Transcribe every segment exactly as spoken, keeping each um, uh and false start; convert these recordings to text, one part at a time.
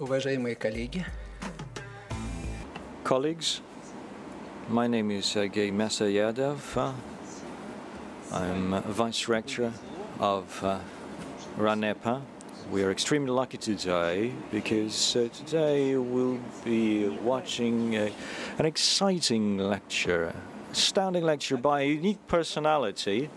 Уважаемые коллеги. Colleagues, my name is Sergei Myasoedov. I'm vice-rector of uh, RANEPA. We are extremely lucky today because uh, today we'll be watching uh, an exciting lecture, astounding lecture by a unique personality.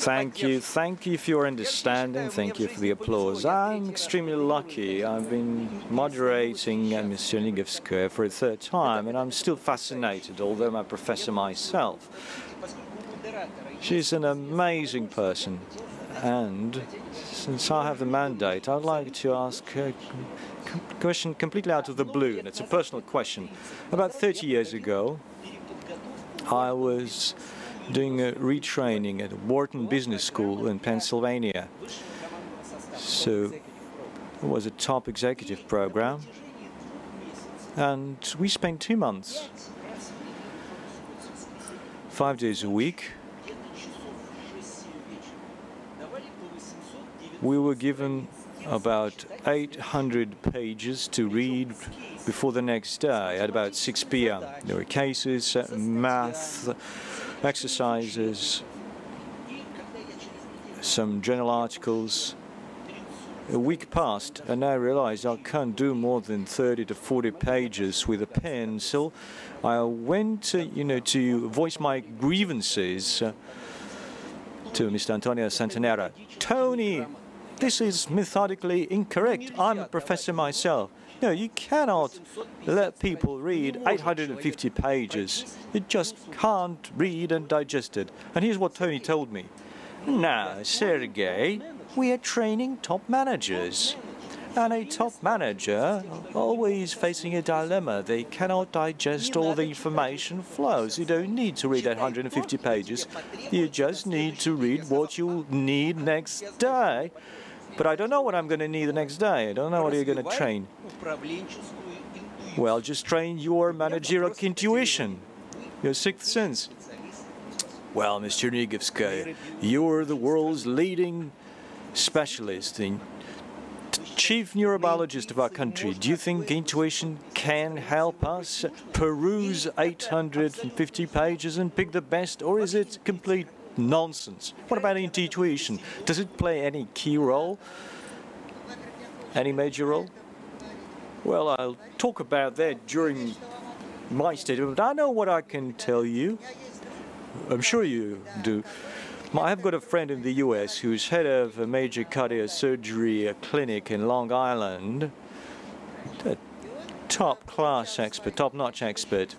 Thank you, thank you for your understanding, thank you for the applause. I'm extremely lucky. I've been moderating uh, Miz Ligovskaya for a third time, and I'm still fascinated, although I'm a professor myself. She's an amazing person, and since I have the mandate, I'd like to ask her a question completely out of the blue, and it's a personal question. About thirty years ago, I was doing a retraining at Wharton Business School in Pennsylvania. So it was a top executive program, and we spent two months, five days a week. We were given about eight hundred pages to read before the next day at about six p m There were cases, math, exercises, some journal articles. A week passed, and I realized I can't do more than thirty to forty pages with a pencil. I went, uh, you know, to voice my grievances uh, to Mister Antonio Santanara. Tony, this is methodically incorrect. I'm a professor myself. No, you cannot let people read eight hundred fifty pages. You just can't read and digest it. And here's what Tony told me. Now, Sergei, we are training top managers. And a top manager always facing a dilemma. They cannot digest all the information flows. You don't need to read eight hundred fifty pages. You just need to read what you need next day. But I don't know what I'm going to need the next day. I don't know what you're going to train. Well, just train your managerial intuition, your sixth sense. Well, Miz Ligovskaya, you're the world's leading specialist, the chief neurobiologist of our country. Do you think intuition can help us peruse eight hundred fifty pages and pick the best, or is it complete nonsense? What about intuition? Does it play any key role? Any major role? Well, I'll talk about that during my statement. I know what I can tell you. I'm sure you do. I've got a friend in the U S who's head of a major cardiosurgery clinic in Long Island. A top-class expert, top-notch expert.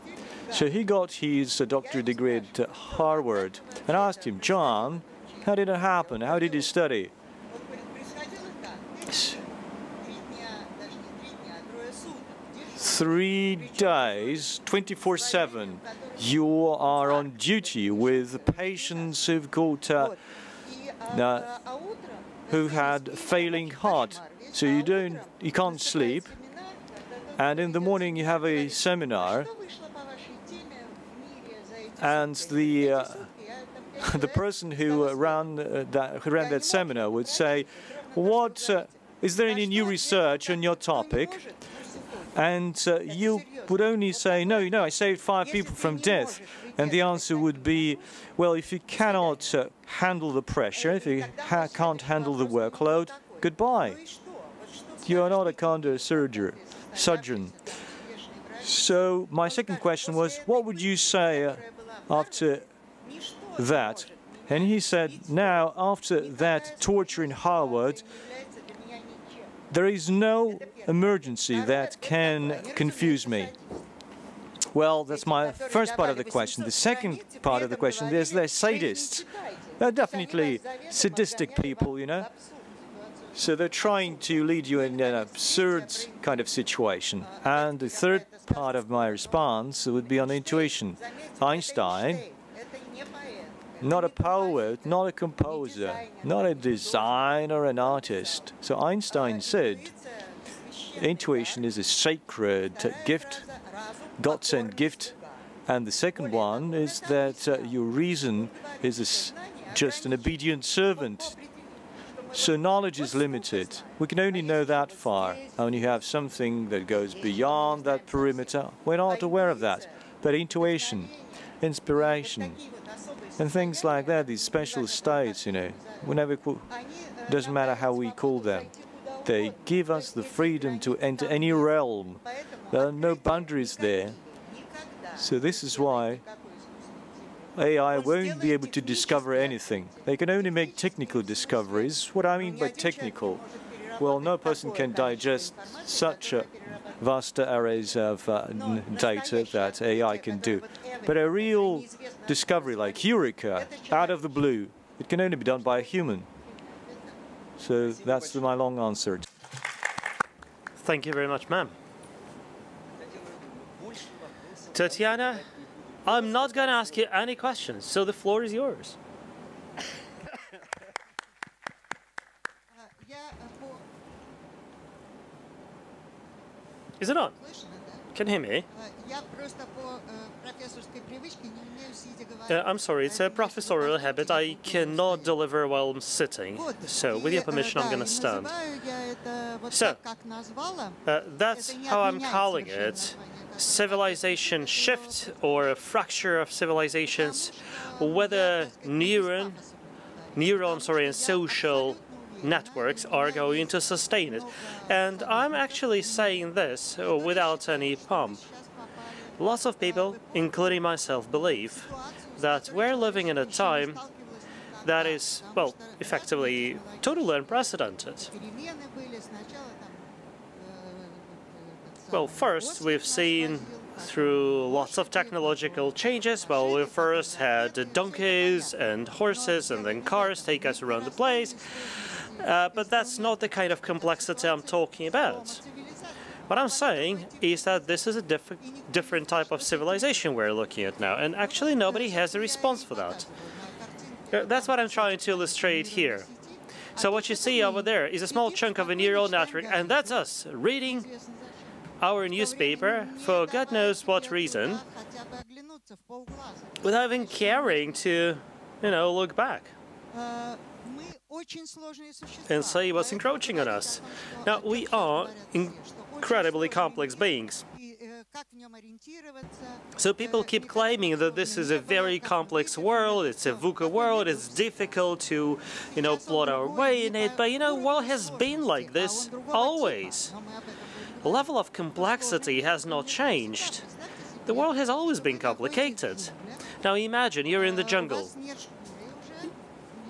So he got his doctorate degree at Harvard, and I asked him, John, how did it happen? How did you study? Three days, twenty-four seven, you are on duty with patients who've got, uh, uh, who had failing heart. So you don't, you can't sleep, and in the morning you have a seminar. And the uh, the person who uh, ran uh, that who ran that seminar would say, "What uh, is there any new research on your topic?" And uh, you would only say, "No, no, I saved five people from death." And the answer would be, "Well, if you cannot uh, handle the pressure, if you ha can't handle the workload, goodbye. You are not a cardiosurgeon." Surgeon. So my second question was, "What would you say?" Uh, after that, and he said, now, after that torture in Harvard, there is no emergency that can confuse me. Well, that's my first part of the question. The second part of the question is they're sadists. They're definitely sadistic people, you know. So they're trying to lead you in an absurd kind of situation. And the third part of my response would be on intuition. Einstein, not a poet, not a composer, not a designer, an artist. So Einstein said, intuition is a sacred gift, God-sent gift. And the second one is that uh, your reason is just an obedient servant So knowledge is limited. We can only know that far. And when you have something that goes beyond that perimeter, we're not aware of that. But intuition, inspiration, and things like that, these special states, you know, whenever, doesn't matter how we call them, they give us the freedom to enter any realm. There are no boundaries there. So this is why A I won't be able to discover anything. They can only make technical discoveries. What I mean by technical? Well, no person can digest such a vast arrays of uh, data that A I can do. But a real discovery like Eureka, out of the blue, it can only be done by a human. So that's my long answer. Thank you very much, ma'am. Tatiana, I'm not going to ask you any questions, so the floor is yours. Is it on? Can you hear me? Uh, I'm sorry, it's a professorial habit. I cannot deliver while I'm sitting. So, with your permission, I'm going to stand. So, uh, that's how I'm calling it. Civilization shift or a fracture of civilizations, whether neuron, neurons or in social networks are going to sustain it. And I'm actually saying this without any pomp. Lots of people, including myself, believe that we're living in a time that is, well, effectively totally unprecedented. Well, first, we've seen through lots of technological changes. Well, we first had donkeys and horses and then cars take us around the place. Uh, but that's not the kind of complexity I'm talking about. What I'm saying is that this is a diff different type of civilization we're looking at now, and actually nobody has a response for that. Uh, that's what I'm trying to illustrate here. So what you see over there is a small chunk of a neural network, and that's us reading our newspaper for God knows what reason, without even caring to, you know, look back and say what's encroaching on us. Now, we are incredibly complex beings. So people keep claiming that this is a very complex world, it's a VUCA world, it's difficult to, you know, plot our way in it, but, you know, world has been like this always. The level of complexity has not changed. The world has always been complicated. Now imagine you're in the jungle.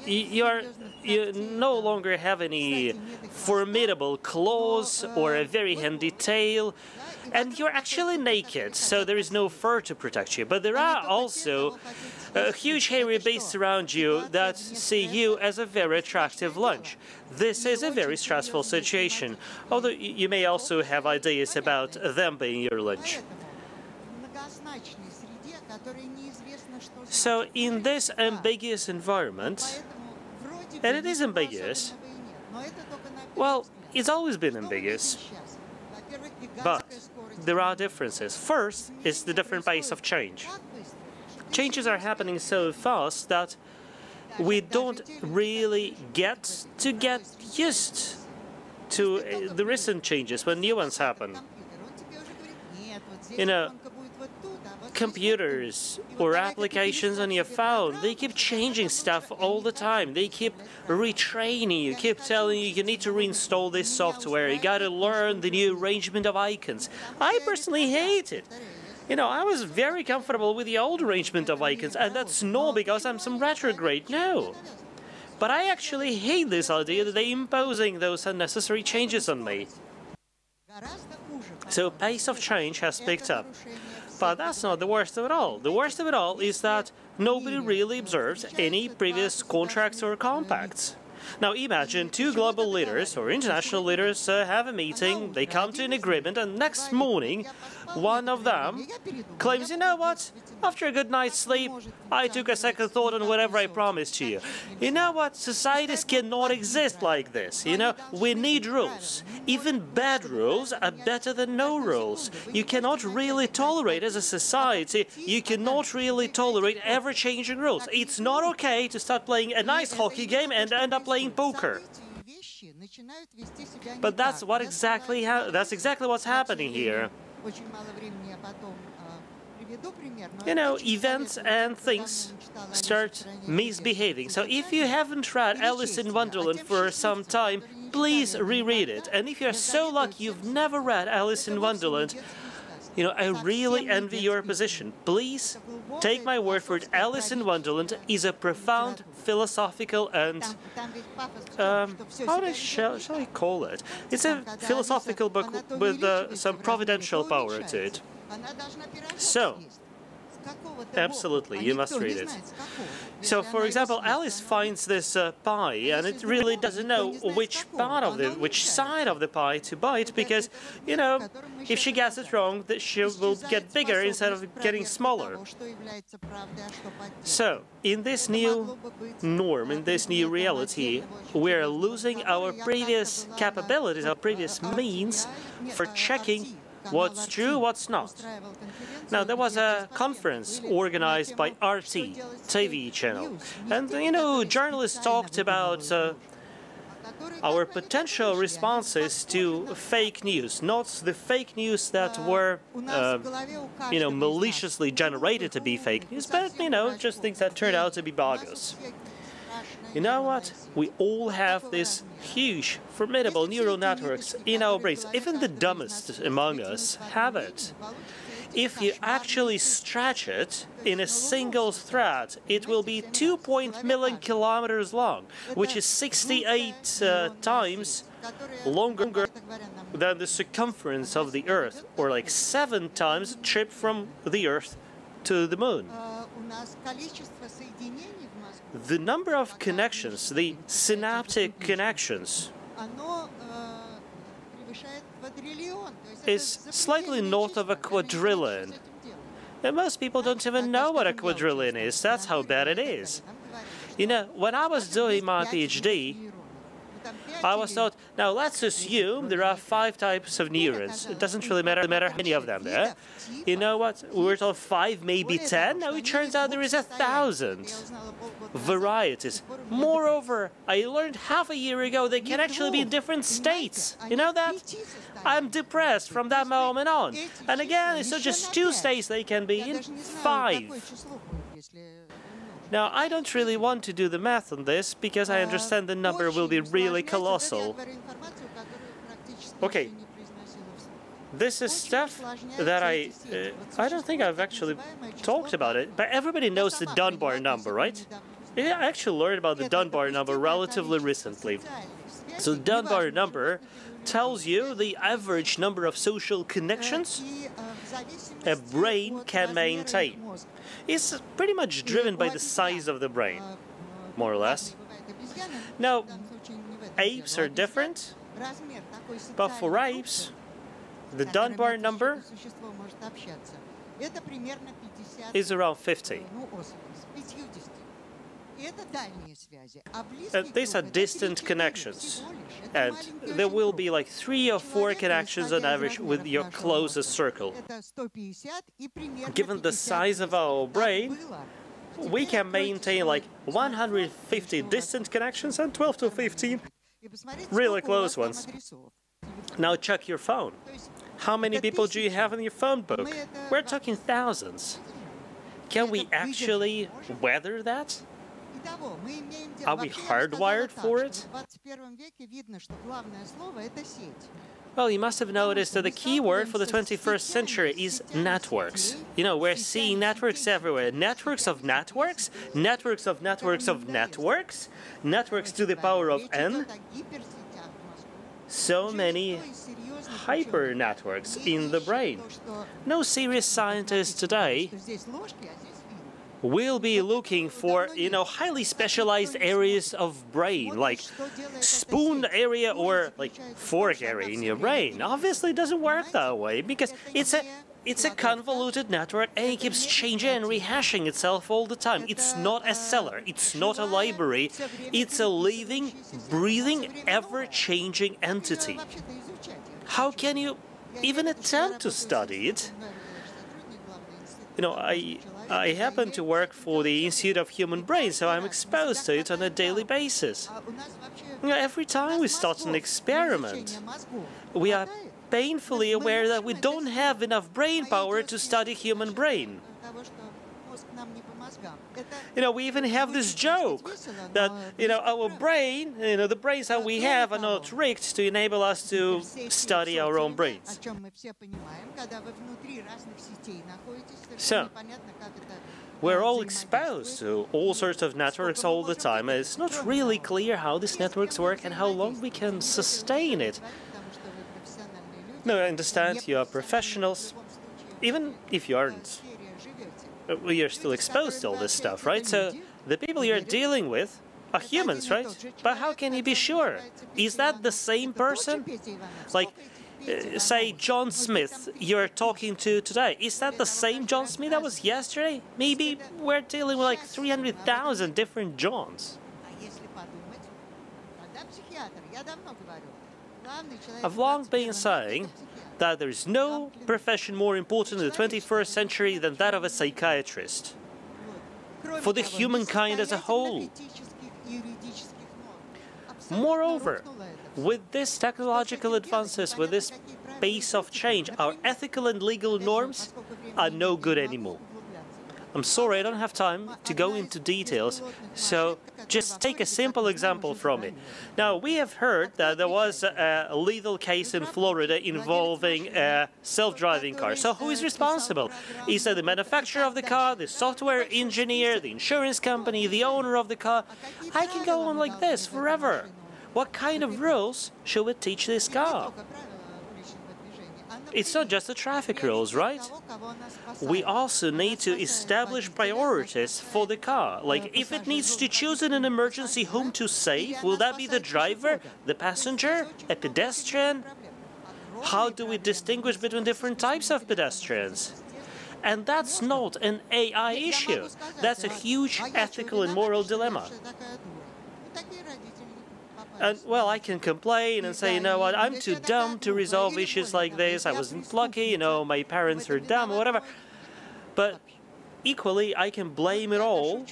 You, are, you no longer have any formidable claws or a very handy tail, and you're actually naked, so there is no fur to protect you. But there are also uh, huge hairy beasts around you that see you as a very attractive lunch. This is a very stressful situation, although you may also have ideas about them being your lunch. So in this ambiguous environment, and it is ambiguous, well, it's always been ambiguous, but there are differences. First is the different pace of change. Changes are happening so fast that we don't really get to get used to the recent changes when new ones happen. You know, computers or applications on your phone, they keep changing stuff all the time. They keep retraining you, keep telling you you need to reinstall this software, you gotta learn the new arrangement of icons. I personally hate it. You know, I was very comfortable with the old arrangement of icons, and that's not because I'm some retrograde, no. But I actually hate this idea that they're imposing those unnecessary changes on me. So pace of change has picked up. But that's not the worst of it all. The worst of it all is that nobody really observes any previous contracts or compacts. Now imagine two global leaders or international leaders uh, have a meeting, they come to an agreement, and next morning one of them claims, you know what, after a good night's sleep, I took a second thought on whatever I promised to you. You know what, societies cannot exist like this, you know, we need rules. Even bad rules are better than no rules. You cannot really tolerate, as a society, you cannot really tolerate ever-changing rules. It's not okay to start playing a nice hockey game and end up playing poker. But that's what exactly ha that's exactly what's happening here. You know, events and things start misbehaving. So if you haven't read Alice in Wonderland for some time, please reread it. And if you're so lucky you've never read Alice in Wonderland, you know, I really envy your position. Please take my word for it, Alice in Wonderland is a profound philosophical and, um, how I shall, shall I call it? It's a philosophical book with uh, some providential power to it. So, absolutely, you must read it. So, for example, Alice finds this uh, pie, and it really doesn't know which part of the, which side of the pie to bite, because, you know, if she gets it wrong, that she will get bigger instead of getting smaller. So, in this new norm, in this new reality, we are losing our previous capabilities, our previous means for checking what's true, what's not. Now, there was a conference organized by R T, T V channel, and, you know, journalists talked about uh, our potential responses to fake news, not the fake news that were, uh, you know, maliciously generated to be fake news, but, you know, just things that turned out to be bogus. You know what? We all have these huge, formidable neural networks in our brains. Even the dumbest among us have it. If you actually stretch it in a single thread, it will be two point zero million kilometers long, which is sixty-eight uh, times longer than the circumference of the Earth, or like seven times a trip from the Earth to the Moon. The number of connections, the synaptic connections, is slightly north of a quadrillion. And most people don't even know what a quadrillion is. That's how bad it is. You know, when I was doing my PhD, I was thought, now let's assume there are five types of neurons. It doesn't really matter, matter how many of them there are. You know what? We were told five, maybe ten. Now it turns out there is a thousand varieties. Moreover, I learned half a year ago they can actually be in different states. You know that? I'm depressed from that moment on. And again, it's not just two states, they can be in five. Now, I don't really want to do the math on this, because I understand the number will be really colossal. Okay, this is stuff that I... Uh, I don't think I've actually talked about it, but everybody knows the Dunbar number, right? I actually learned about the Dunbar number relatively recently. So the Dunbar number tells you the average number of social connections a brain can maintain. It's pretty much driven by the size of the brain, more or less. Now, apes are different, but for apes, the Dunbar number is around fifty. And these are distant connections, and there will be like three or four connections on average with your closest circle. Given the size of our brain, we can maintain like one hundred fifty distant connections and twelve to fifteen really close ones. Now check your phone. How many people do you have in your phone book? We're talking thousands. Can we actually weather that? Are we hardwired for it? Well, you must have noticed that the key word for the twenty-first century is networks. You know, we're seeing networks everywhere. Networks of networks, networks of networks of networks, networks to the power of n. So many hyper networks in the brain. No serious scientist today we'll be looking for, you know, highly specialized areas of brain, like spoon area or like fork area in your brain. Obviously, it doesn't work that way, because it's a it's a convoluted network, and it keeps changing and rehashing itself all the time. It's not a cellar, it's not a library, it's a living, breathing, ever-changing entity. How can you even attempt to study it? you know, I, I happen to work for the Institute of Human Brain, so I'm exposed to it on a daily basis. You know, every time we start an experiment, we are painfully aware that we don't have enough brain power to study human brain. You know, we even have this joke that, you know, our brain, you know, the brains that we have are not rigged to enable us to study our own brains. So, we're all exposed to all sorts of networks all the time, and it's not really clear how these networks work and how long we can sustain it. No, I understand you are professionals, even if you aren't. You're still exposed to all this stuff, right? So the people you're dealing with are humans, right? But how can you be sure? Is that the same person? Like, uh, say, John Smith you're talking to today. Is that the same John Smith that was yesterday? Maybe we're dealing with like three hundred thousand different Johns. I've long been saying that there is no profession more important in the twenty-first century than that of a psychiatrist, for the humankind as a whole. Moreover, with these technological advances, with this pace of change, our ethical and legal norms are no good anymore. I'm sorry, I don't have time to go into details, so just take a simple example from it. Now, we have heard that there was a, a lethal case in Florida involving a self-driving car. So who is responsible? Is it the manufacturer of the car, the software engineer, the insurance company, the owner of the car? I can go on like this forever. What kind of rules should we teach this car? It's not just the traffic rules, right? We also need to establish priorities for the car. Like, if it needs to choose in an emergency whom to save, will that be the driver, the passenger, a pedestrian? How do we distinguish between different types of pedestrians? And that's not an A I issue. That's a huge ethical and moral dilemma. And, well, I can complain and say, you know what, I'm too dumb to resolve issues like this, I wasn't lucky, you know, my parents are dumb, or whatever. But equally, I can blame it all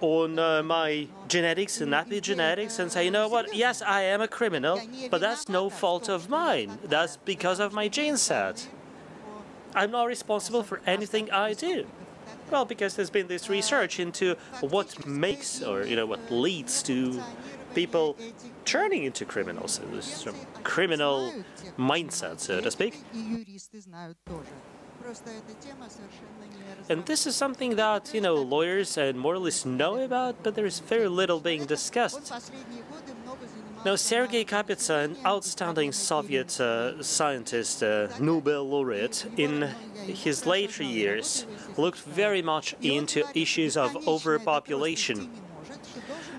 on uh, my genetics and epigenetics and say, you know what, yes, I am a criminal, but that's no fault of mine. That's because of my gene set. I'm not responsible for anything I do. Well, because there's been this research into what makes, or, you know, what leads to people turning into criminals, some criminal mindset, so to speak. And this is something that, you know, lawyers and moralists know about, but there is very little being discussed. Now, Sergei Kapitsa, an outstanding Soviet uh, scientist, uh, Nobel laureate, in his later years looked very much into issues of overpopulation.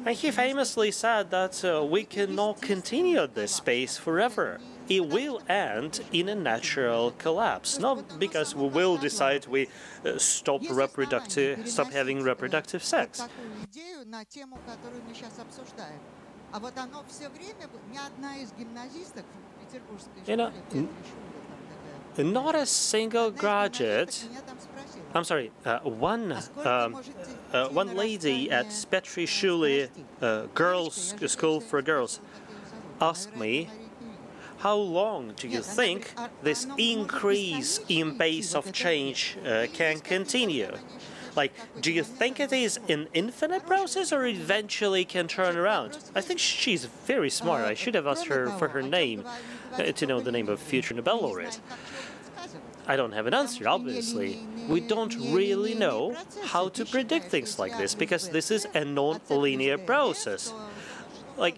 And he famously said that uh, we cannot continue at this pace forever. It will end in a natural collapse, not because we will decide we uh, stop reproductive, stop having reproductive sex. You know, not a single graduate. I'm sorry, uh, one, um, uh, one lady at Petri Shuli uh, girls, School for Girls asked me, how long do you think this increase in pace of change uh, can continue? Like, do you think it is an infinite process or eventually can turn around? I think she's very smart. I should have asked her for her name, uh, to know the name of future Nobel laureate. I don't have an answer, obviously. We don't really know how to predict things like this, because this is a non-linear process. Like,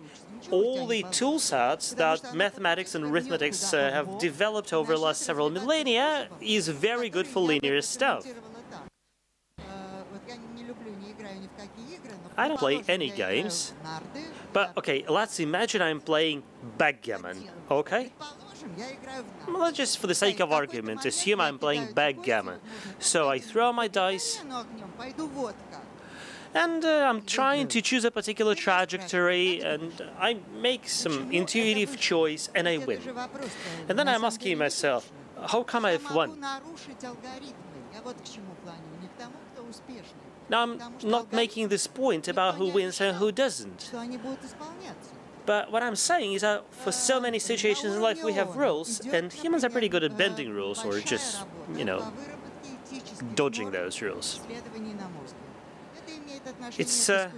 all the tool sets that mathematics and arithmetics uh, have developed over the last several millennia is very good for linear stuff. I don't play any games, but, okay, let's imagine I'm playing backgammon, okay? Well, just for the sake of argument, assume I'm playing backgammon. So I throw my dice, and uh, I'm trying to choose a particular trajectory, and I make some intuitive choice, and I win. And then I'm asking myself, how come I've won? Now, I'm not making this point about who wins and who doesn't. But what I'm saying is that for so many situations in life we have rules, and humans are pretty good at bending rules or just, you know, dodging those rules. It's uh,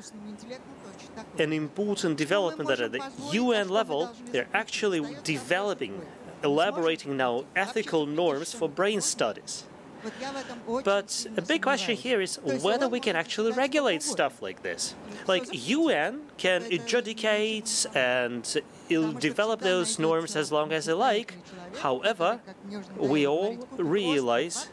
an important development that at the U N level they're actually developing, elaborating now ethical norms for brain studies. But a big question here is whether we can actually regulate stuff like this. Like, U N can adjudicate and develop those norms as long as they like. However, we all realize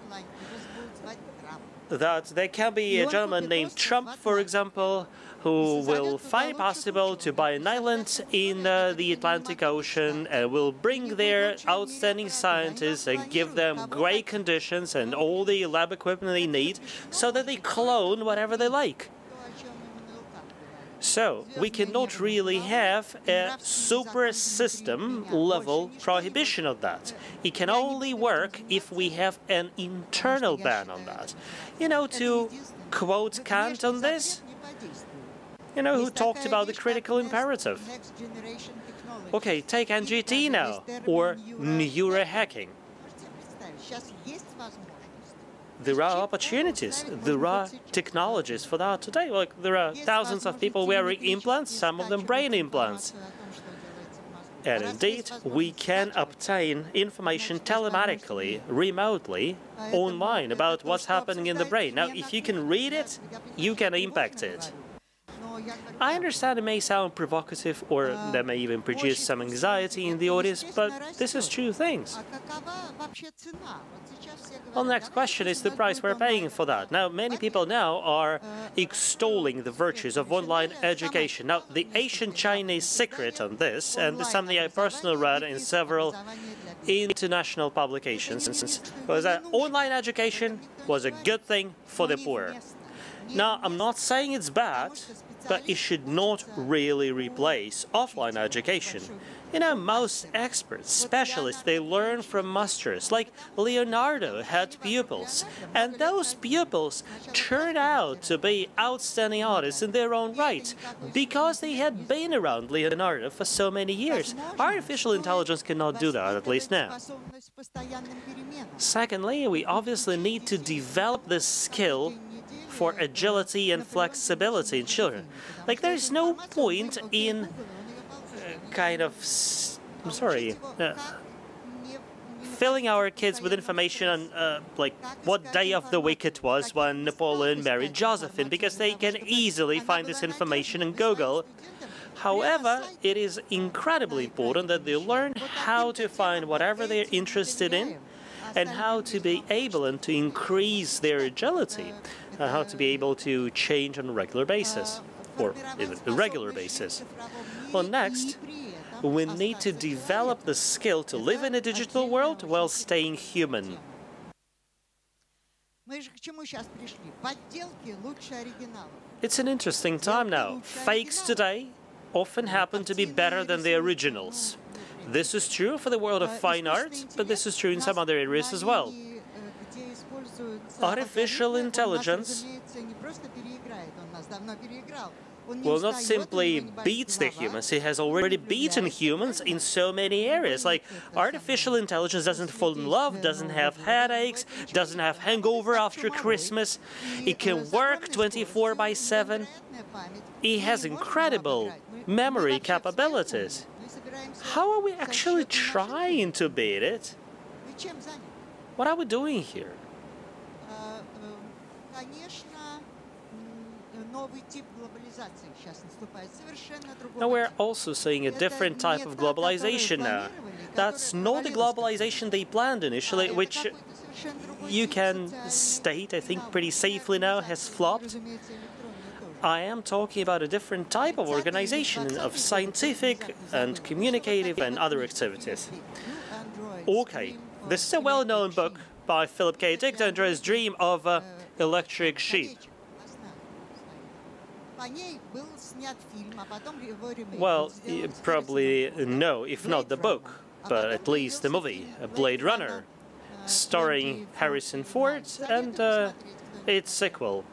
that there can be a gentleman named Trump, for example, who will find it possible to buy an island in uh, the Atlantic Ocean and will bring their outstanding scientists and give them great conditions and all the lab equipment they need so that they clone whatever they like. So we cannot really have a super system level prohibition of that. It can only work if we have an internal ban on that. You know, to quote Kant on this, you know, who talked about the critical imperative. Okay, take N G T now, or neurohacking. There are opportunities, there are technologies for that today. Like, there are thousands of people wearing implants, some of them brain implants. And indeed, we can obtain information telematically, remotely, online about what's happening in the brain. Now, if you can read it, you can impact it. I understand it may sound provocative, or that may even produce some anxiety in the audience, but this is true things. Well, the next question is the price we're paying for that. Now, many people now are extolling the virtues of online education. Now, the ancient Chinese secret on this, and this is something I personally read in several international publications, was that online education was a good thing for the poor. Now, I'm not saying it's bad, but it should not really replace offline education. You know, most experts, specialists, they learn from masters. Like, Leonardo had pupils, and those pupils turned out to be outstanding artists in their own right, because they had been around Leonardo for so many years. Artificial intelligence cannot do that, at least now. Secondly, we obviously need to develop this skill for agility and flexibility in children. Like, there is no point in uh, kind of, s I'm sorry, uh, filling our kids with information on, uh, like, what day of the week it was when Napoleon married Josephine, because they can easily find this information in Google. However, it is incredibly important that they learn how to find whatever they're interested in, and how to be able and to increase their agility, and how to be able to change on a regular basis, or even a regular basis. Well, next, we need to develop the skill to live in a digital world while staying human. It's an interesting time now. Fakes today often happen to be better than the originals. This is true for the world of fine art, but this is true in some other areas as well. Artificial intelligence will not simply beat the humans, it has already beaten humans in so many areas. Like, artificial intelligence doesn't fall in love, doesn't have headaches, doesn't have hangover after Christmas, it can work twenty-four by seven, it has incredible memory capabilities. How are we actually trying to beat it? What are we doing here? Now, we're also seeing a different type of globalization now. That's not the globalization they planned initially, which you can state, I think, pretty safely now has flopped. I am talking about a different type of organization of scientific and communicative and other activities. Okay, this is a well-known book by Philip K. Dick, Andrea's Dream of uh, Electric Sheep. Well, you probably know, if not the book, but at least the movie, Blade Runner. starring Harrison Ford, and uh, its sequel.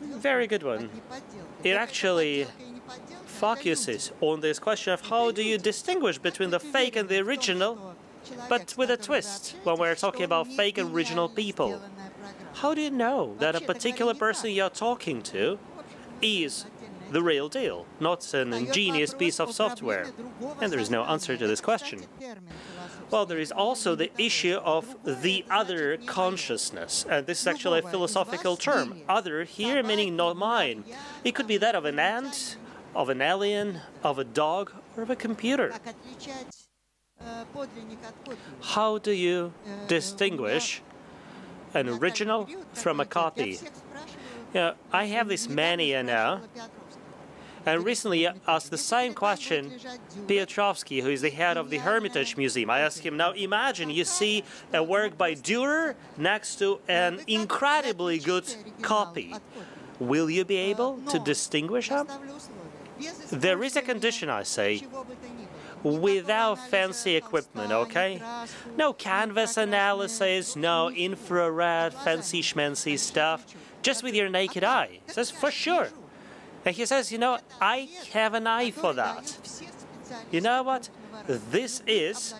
Very good one. It actually focuses on this question of how do you distinguish between the fake and the original, but with a twist when we're talking about fake and original people. How do you know that a particular person you're talking to is the real deal, not an ingenious piece of software? And there is no answer to this question. Well, there is also the issue of the other consciousness, and this is actually a philosophical term. Other here meaning not mine. It could be that of an ant, of an alien, of a dog, or of a computer. How do you distinguish an original from a copy? You know, I have this mania now, and recently I asked the same question Piotrovsky, who is the head of the Hermitage Museum. I asked him, now imagine you see a work by Dürer next to an incredibly good copy. Will you be able to distinguish them? There is a condition, I say, without fancy equipment, okay? No canvas analysis, no infrared, fancy schmancy stuff. Just with your naked eye. He says, for sure. And he says, you know, I have an eye for that. You know what? This is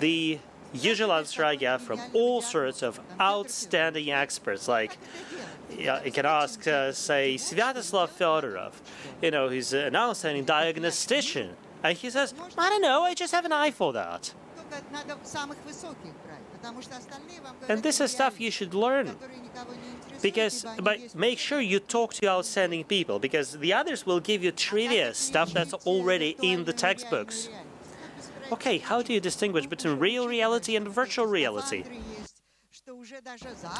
the usual answer I get from all sorts of outstanding experts. Like, you know, you can ask, uh, say, Svyatoslav Fedorov, you know, he's an outstanding diagnostician. And he says, I don't know, I just have an eye for that. And this is stuff you should learn. Because, but make sure you talk to outstanding people, because the others will give you trivia stuff that's already in the textbooks. Okay, how do you distinguish between real reality and virtual reality?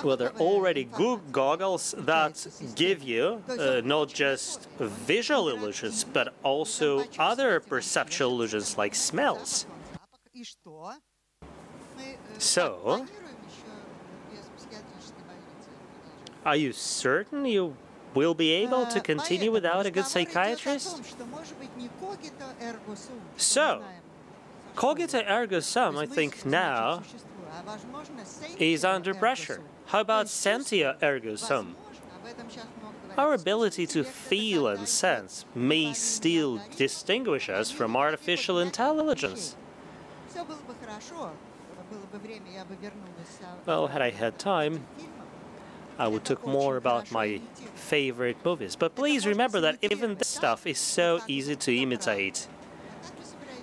Well, there are already goggles that give you uh, not just visual illusions, but also other perceptual illusions like smells. So, are you certain you will be able to continue without a good psychiatrist? So, cogito ergo sum, I think now, is under pressure. How about sentio ergo sum? Our ability to feel and sense may still distinguish us from artificial intelligence. Well, had I had time, I would talk more about my favorite movies. But please remember that even this stuff is so easy to imitate.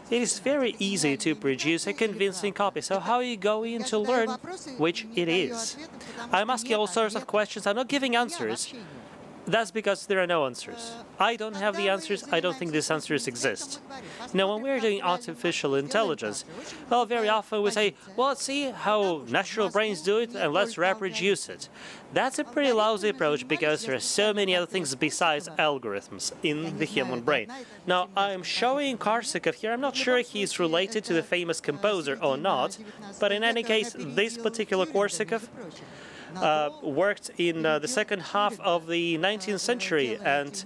It is very easy to produce a convincing copy, so how are you going to learn which it is? I'm asking all sorts of questions, I'm not giving answers. That's because there are no answers. I don't have the answers, I don't think these answers exist. Now, when we're doing artificial intelligence, well, very often we say, well, let's see how natural brains do it and let's reproduce it. That's a pretty lousy approach because there are so many other things besides algorithms in the human brain. Now, I'm showing Korsakov here. I'm not sure he is related to the famous composer or not, but in any case, this particular Korsakov Uh, worked in uh, the second half of the nineteenth century, and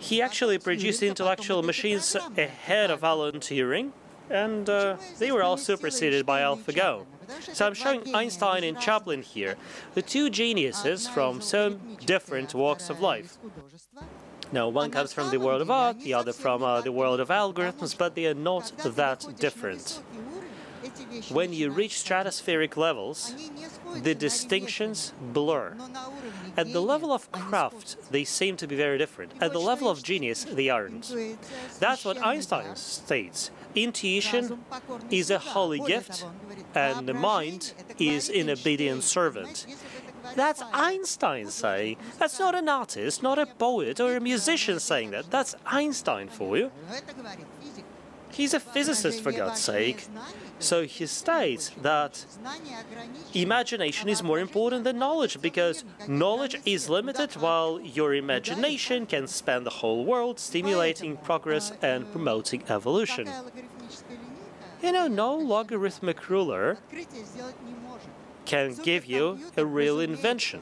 he actually produced intellectual machines ahead of Alan Turing, and uh, they were all superseded by AlphaGo. So I'm showing Einstein and Chaplin here, the two geniuses from so different walks of life. Now, one comes from the world of art, the other from uh, the world of algorithms, but they are not that different. When you reach stratospheric levels, the distinctions blur. At the level of craft, they seem to be very different. At the level of genius, they aren't. That's what Einstein states. Intuition is a holy gift, and the mind is an obedient servant. That's Einstein saying. That's not an artist, not a poet or a musician saying that. That's Einstein for you. He's a physicist, for God's sake. So he states that imagination is more important than knowledge, because knowledge is limited while your imagination can span the whole world, stimulating progress and promoting evolution. You know, no logarithmic ruler can give you a real invention.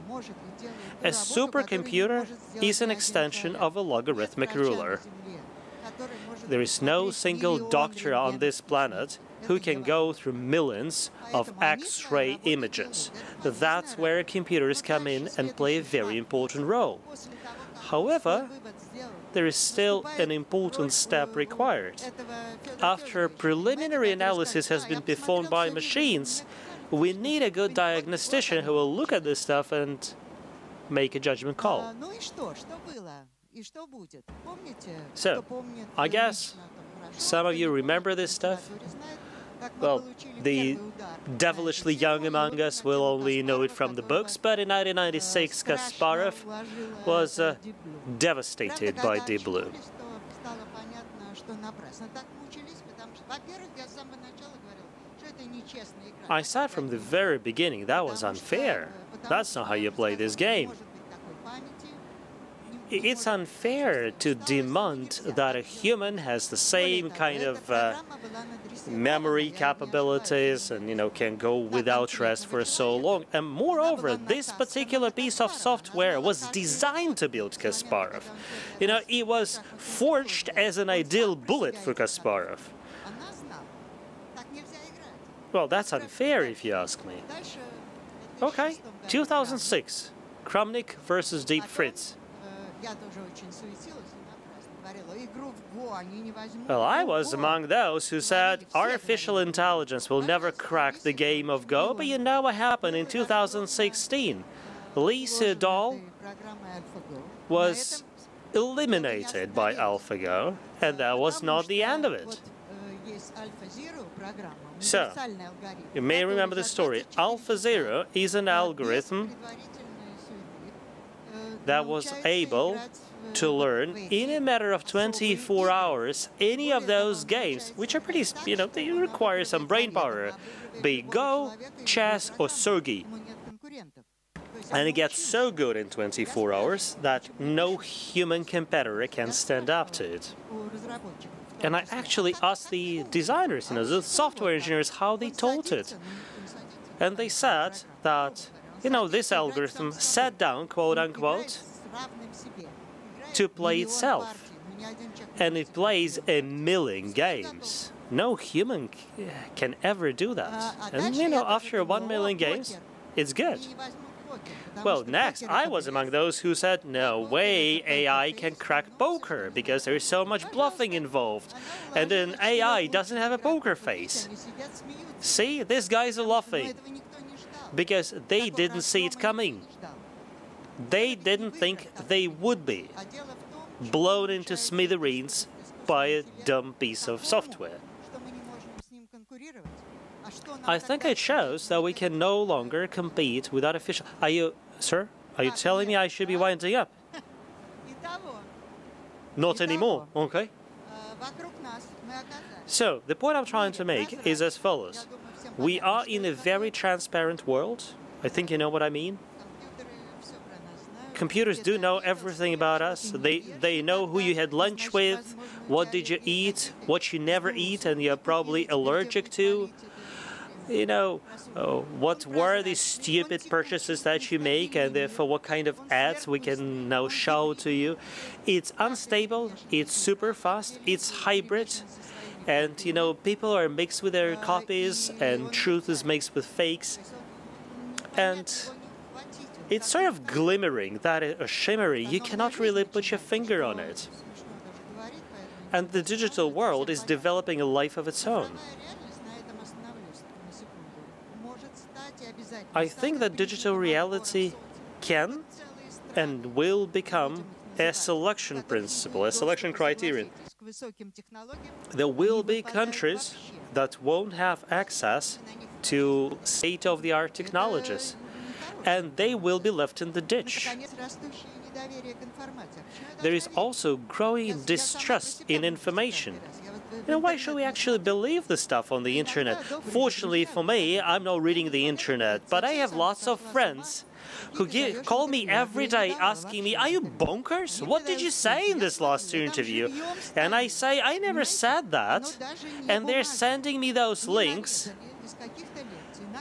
A supercomputer is an extension of a logarithmic ruler. There is no single doctor on this planet who can go through millions of X-ray images. That's where computers come in and play a very important role. However, there is still an important step required. After preliminary analysis has been performed by machines, we need a good diagnostician who will look at this stuff and make a judgment call. So, I guess some of you remember this stuff. Well, the devilishly young among us will only know it from the books, but in nineteen ninety-six, Kasparov was uh, devastated by Deep Blue. I said from the very beginning, that was unfair. That's not how you play this game. It's unfair to demand that a human has the same kind of uh, memory capabilities and, you know, can go without rest for so long. And moreover, this particular piece of software was designed to build Kasparov. You know, it was forged as an ideal bullet for Kasparov. Well, that's unfair if you ask me. Okay, two thousand six, Kramnik versus Deep Fritz. Well, I was among those who said artificial intelligence will never crack the game of Go, but you know what happened in two thousand sixteen. Lee Sedol was eliminated by AlphaGo, and that was not the end of it. So, you may remember the story. AlphaZero is an algorithm that was able to learn in a matter of twenty-four hours any of those games, which are pretty, you know, they require some brain power, be it Go, chess, or Sergei. And it gets so good in twenty-four hours that no human competitor can stand up to it. And I actually asked the designers, you know, the software engineers, how they taught it. And they said that, you know, this algorithm sat down, quote unquote, to play itself. And it plays a million games. No human can ever do that. And, you know, after one million games, it's good. Well, next, I was among those who said, no way A I can crack poker, because there is so much bluffing involved, and an A I doesn't have a poker face. See, these guys are laughing, because they didn't see it coming. They didn't think they would be blown into smithereens by a dumb piece of software. I think it shows that we can no longer compete with artificial... Are you... Sir? Are you telling me I should be winding up? Not anymore, okay? So, the point I'm trying to make is as follows. We are in a very transparent world. I think you know what I mean. Computers do know everything about us. They, they know who you had lunch with, what did you eat, what you never eat and you're probably allergic to. You know, oh, what were the stupid purchases that you make and therefore what kind of ads we can now show to you. It's unstable, it's super fast, it's hybrid, and, you know, people are mixed with their copies and truth is mixed with fakes. And it's sort of glimmering, that is, or shimmery, you cannot really put your finger on it. And the digital world is developing a life of its own. I think that digital reality can and will become a selection principle, a selection criterion. There will be countries that won't have access to state-of-the-art technologies, and they will be left in the ditch. There is also growing distrust in information. You know, why should we actually believe the stuff on the internet? Fortunately for me, I'm not reading the internet, but I have lots of friends who give, call me every day asking me, are you bonkers? What did you say in this last interview? And I say, I never said that. And they're sending me those links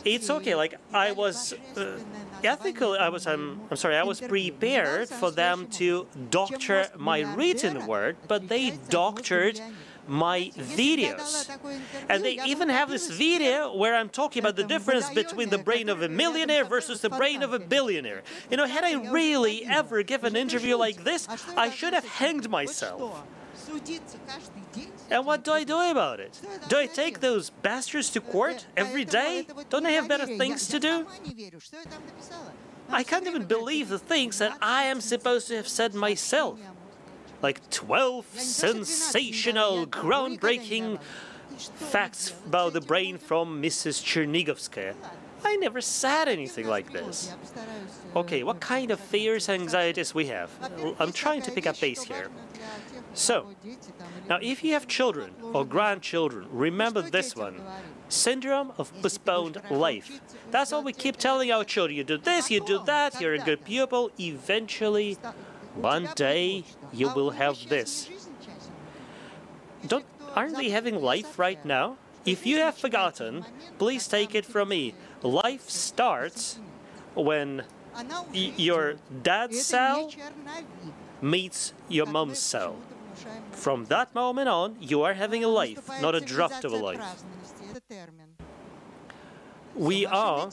it's okay. Like I was uh, ethical. I was. Um, I'm sorry. I was prepared for them to doctor my written word, but they doctored my videos. And they even have this video where I'm talking about the difference between the brain of a millionaire versus the brain of a billionaire. You know, had I really ever given an interview like this, I should have hanged myself. And what do I do about it? Do I take those bastards to court every day? Don't I have better things to do? I can't even believe the things that I am supposed to have said myself. Like twelve sensational, groundbreaking facts about the brain from Missus Chernigovskaya. I never said anything like this. Okay, what kind of fears and anxieties we have? I'm trying to pick up pace here. So, now if you have children or grandchildren, remember this one. Syndrome of postponed life. That's what we keep telling our children. You do this, you do that, you're a good pupil, eventually, one day you will have this. Don't, aren't they having life right now? If you have forgotten, please take it from me. Life starts when your dad's cell meets your mom's cell. From that moment on, you are having a life, not a draft of a life. We are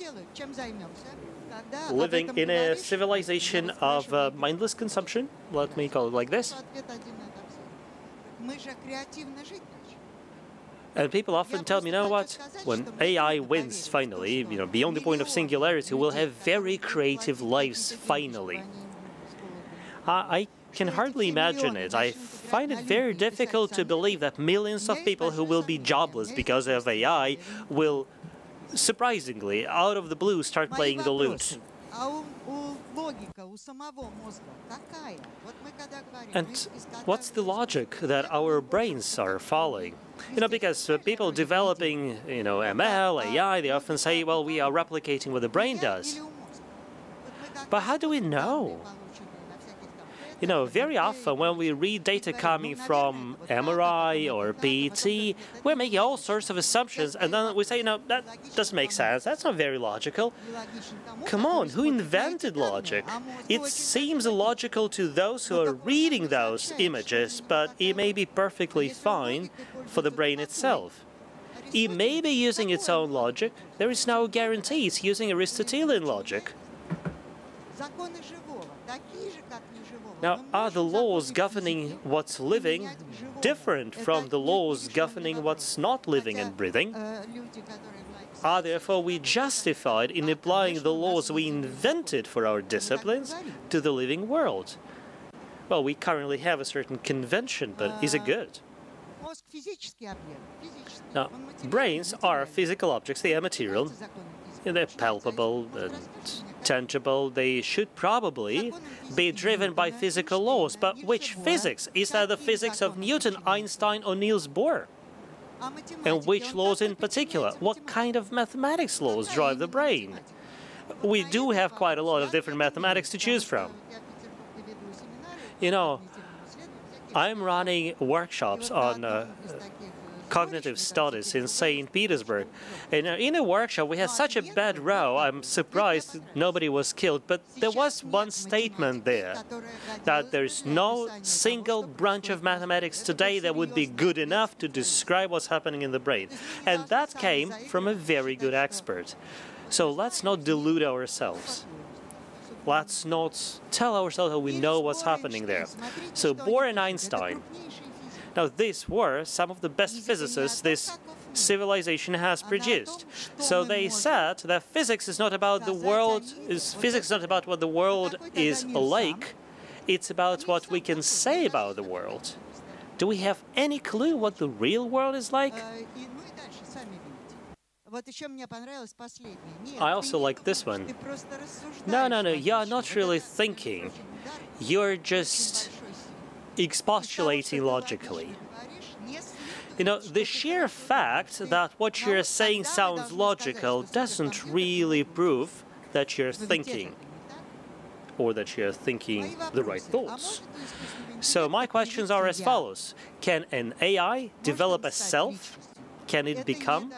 living in a civilization of uh, mindless consumption, let me call it like this. And people often tell me, you know what, when A I wins finally, you know, beyond the point of singularity, we'll have very creative lives finally. I can hardly imagine it. I find it very difficult to believe that millions of people who will be jobless because of A I will, surprisingly, out of the blue, start playing the lute. And what's the logic that our brains are following? You know, because people developing, you know, M L, A I, they often say, well, we are replicating what the brain does. But how do we know? You know, very often when we read data coming from M R I or P E T, we're making all sorts of assumptions, and then we say, you know, that doesn't make sense, that's not very logical. Come on, who invented logic? It seems illogical to those who are reading those images, but it may be perfectly fine for the brain itself. It may be using its own logic, there is no guarantee it's using Aristotelian logic. Now, are the laws governing what's living different from the laws governing what's not living and breathing? Are therefore we justified in applying the laws we invented for our disciplines to the living world? Well, we currently have a certain convention, but is it good? Now, brains are physical objects, they are material, they're palpable, and tangible, they should probably be driven by physical laws, but which physics? Is that the physics of Newton, Einstein, or Niels Bohr? And which laws in particular? What kind of mathematics laws drive the brain? We do have quite a lot of different mathematics to choose from. You know, I'm running workshops on uh, cognitive studies in Saint Petersburg. And in a workshop, we had such a bad row, I'm surprised nobody was killed, but there was one statement there, that there's no single branch of mathematics today that would be good enough to describe what's happening in the brain. And that came from a very good expert. So let's not delude ourselves. Let's not tell ourselves that we know what's happening there. So Bohr and Einstein. Now, these were some of the best physicists this civilization has produced. So they said that physics is not about the world, is, physics is not about what the world is like, it's about what we can say about the world. Do we have any clue what the real world is like? I also like this one. No, no, no, you're not really thinking. You're just expostulating logically. You know, the sheer fact that what you're saying sounds logical doesn't really prove that you're thinking or that you're thinking the right thoughts. So my questions are as follows. Can an A I develop a self? can it become,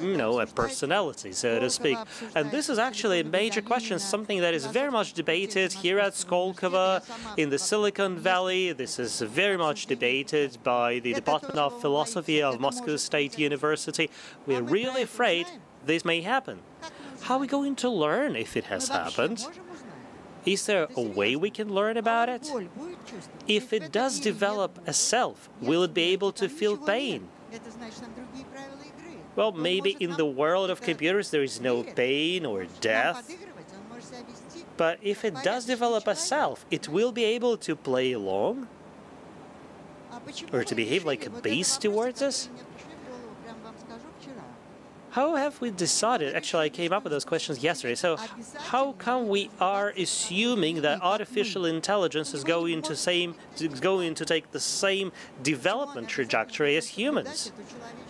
you know, a personality, so to speak? And this is actually a major question, something that is very much debated here at Skolkovo, in the Silicon Valley. This is very much debated by the Department of Philosophy of Moscow State University. We're really afraid this may happen. How are we going to learn if it has happened? Is there a way we can learn about it? If it does develop a self, will it be able to feel pain? Well, maybe in the world of computers there is no pain or death, but if it does develop a self, it will be able to play along or to behave like a beast towards us? How have we decided? Actually, I came up with those questions yesterday. So how come we are assuming that artificial intelligence is going to same is going to take the same development trajectory as humans?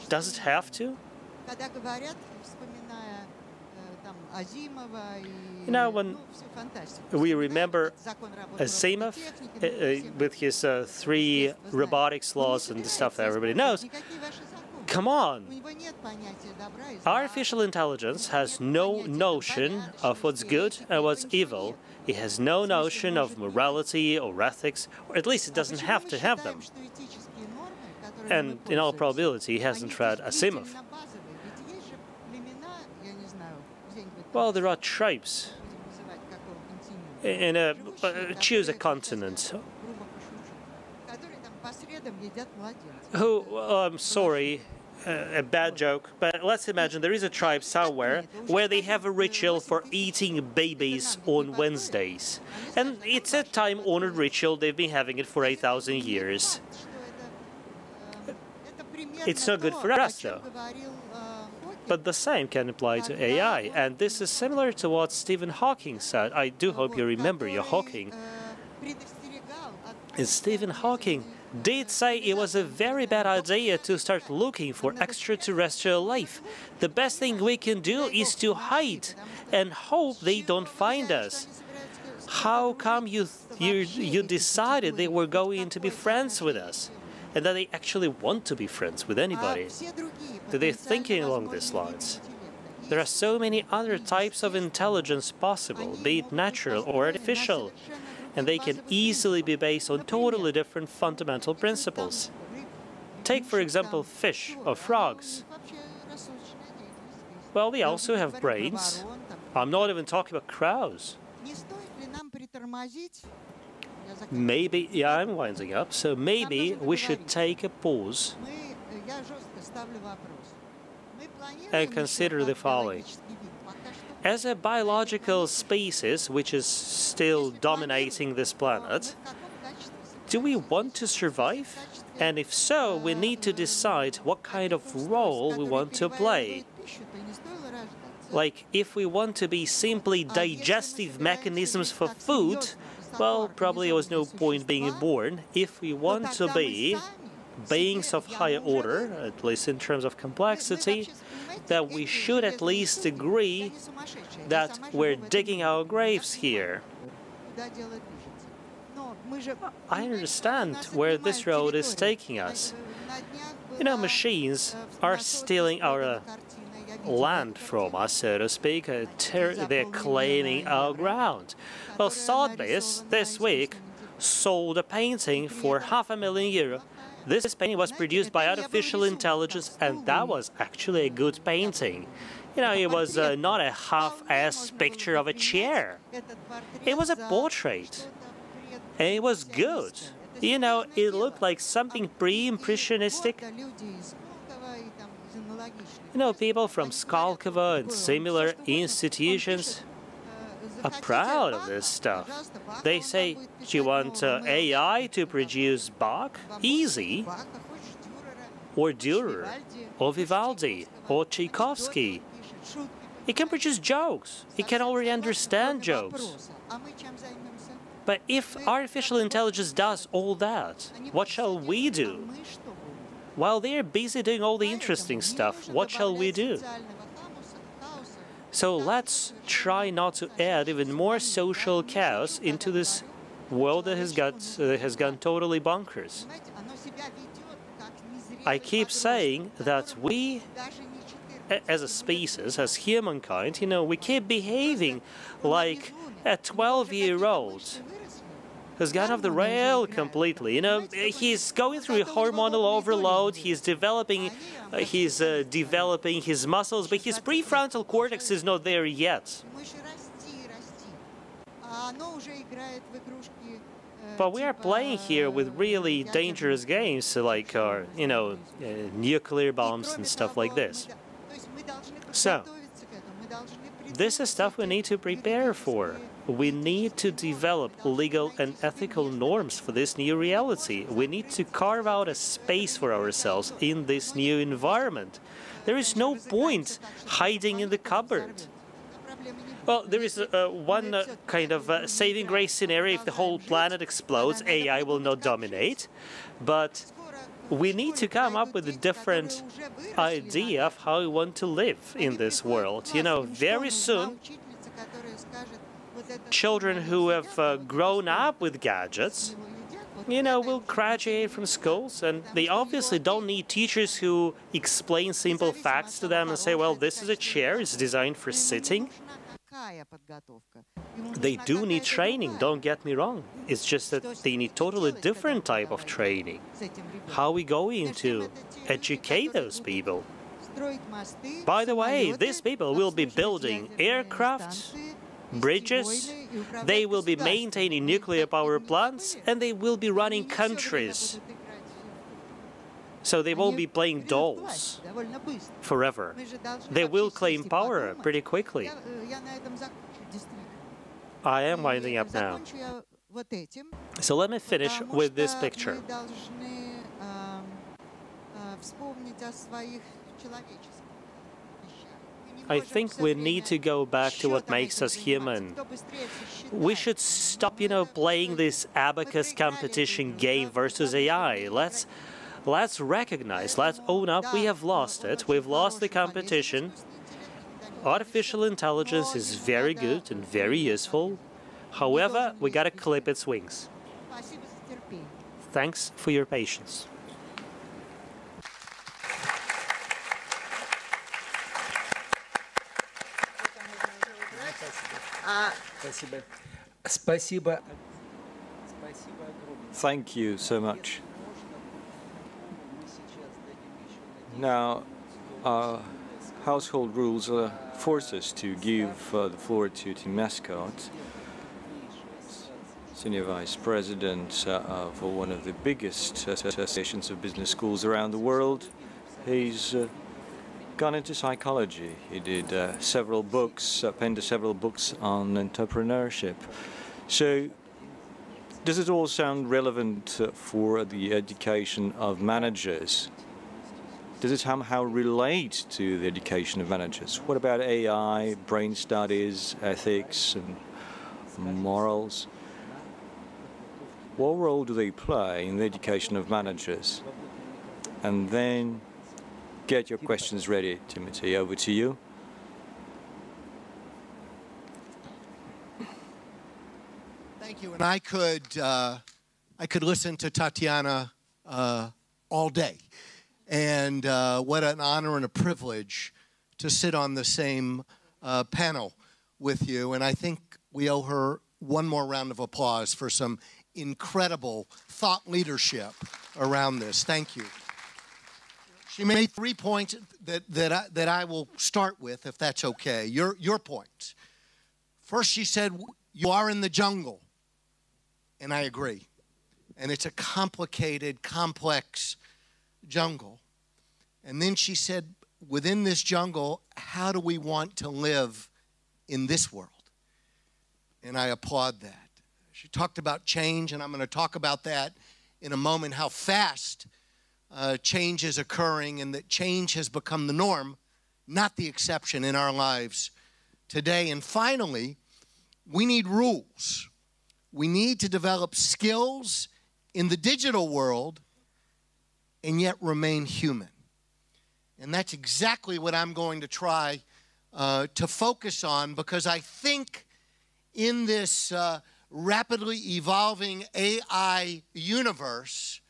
Does it have to? You know, when we remember Asimov uh, with his uh, three robotics laws and the stuff that everybody knows, come on! Artificial intelligence has no notion of what's good and what's evil. It has no notion of morality or ethics, or at least it doesn't have to have them. And in all probability, he hasn't read Asimov. Well, there are tribes. In a, uh, choose a continent. Who, oh, I'm sorry, uh, a bad joke, but let's imagine there is a tribe somewhere where they have a ritual for eating babies on Wednesdays. And it's a time-honored ritual, they've been having it for eight thousand years. It's not good for us, though. But the same can apply to A I, and this is similar to what Stephen Hawking said. I do hope you remember your Hawking. And Stephen Hawking did say it was a very bad idea to start looking for extraterrestrial life. The best thing we can do is to hide and hope they don't find us. How come you, you, you decided they were going to be friends with us? And that they actually want to be friends with anybody? That they're thinking along these lines. There are so many other types of intelligence possible, be it natural or artificial. And they can easily be based on totally different fundamental principles. Take, for example, fish or frogs. Well, they also have brains. I'm not even talking about crows. Maybe, yeah, I'm winding up, so maybe we should take a pause and consider the following. As a biological species, which is still dominating this planet, do we want to survive? And if so, we need to decide what kind of role we want to play. Like, if we want to be simply digestive mechanisms for food, well, probably there was no point being born. If we want to be beings of higher order, at least in terms of complexity, that we should at least agree that we're digging our graves here. I understand where this road is taking us. You know, machines are stealing our uh, land from us, so to speak. Uh, they're claiming our ground. Well, Sotheby's this week sold a painting for half a million euro. This painting was produced by artificial intelligence, and that was actually a good painting. You know, it was uh, not a half-assed picture of a chair. It was a portrait, and it was good. You know, it looked like something pre-impressionistic. You know, people from Skolkovo and similar institutions are proud of this stuff. They say, do you want uh, A I to produce Bach? Easy. Or Dürer, or Vivaldi, or Tchaikovsky. It can produce jokes. It can already understand jokes. But if artificial intelligence does all that, what shall we do? While they're busy doing all the interesting stuff, what shall we do? So let's try not to add even more social chaos into this world that has got, uh, has gone totally bonkers. I keep saying that we, as a species, as humankind, you know, we keep behaving like a twelve-year-old who's gone off the rail completely. You know, he's going through hormonal overload. He's developing, uh, he's uh, developing his muscles, but his prefrontal cortex is not there yet. But we are playing here with really dangerous games, like, uh, you know, uh, nuclear bombs and stuff like this. So, this is stuff we need to prepare for. We need to develop legal and ethical norms for this new reality. We need to carve out a space for ourselves in this new environment. There is no point hiding in the cupboard. Well, there is uh, one uh, kind of uh, saving grace scenario. If the whole planet explodes, A I will not dominate. But we need to come up with a different idea of how we want to live in this world. You know, very soon, children who have uh, grown up with gadgets, you know, will graduate from schools, and they obviously don't need teachers who explain simple facts to them and say, well, this is a chair, it's designed for sitting. They do need training, don't get me wrong. It's just that they need totally different type of training. How are we going to educate those people? By the way, these people will be building aircraft, bridges, they will be maintaining nuclear power plants, and they will be running countries. So they won't be playing dolls forever. They will claim power pretty quickly. I am winding up now. So let me finish with this picture. I think we need to go back to what makes us human. We should stop, you know, playing this abacus competition game versus A I. Let's Let's recognize, let's own up, we have lost it, we've lost the competition. Artificial intelligence is very good and very useful. However, we gotta clip its wings. Thanks for your patience. Thank you so much. Now, our household rules uh, force us to give uh, the floor to Tim Mascott, Senior Vice President uh, of one of the biggest associations of business schools around the world. He's uh, gone into psychology. He did uh, several books, uh, penned several books on entrepreneurship. So, does it all sound relevant uh, for the education of managers? Does it somehow relate to the education of managers? What about A I, brain studies, ethics, and morals? What role do they play in the education of managers? And then get your questions ready, Timothy. Over to you. Thank you. And I could, uh, I could listen to Tatiana uh, all day. And uh, what an honor and a privilege to sit on the same uh, panel with you. And I think we owe her one more round of applause for some incredible thought leadership around this. Thank you. She made three points that, that, I, that I will start with, if that's okay, your, your points. First, she said, you are in the jungle. And I agree. And it's a complicated, complex jungle. And then she said, within this jungle, how do we want to live in this world? And I applaud that. She talked about change, and I'm going to talk about that in a moment, how fast uh, change is occurring, and that change has become the norm, not the exception in our lives today. And finally, we need rules. We need to develop skills in the digital world and yet remain human. And that's exactly what I'm going to try uh, to focus on, because I think in this uh, rapidly evolving A I universe,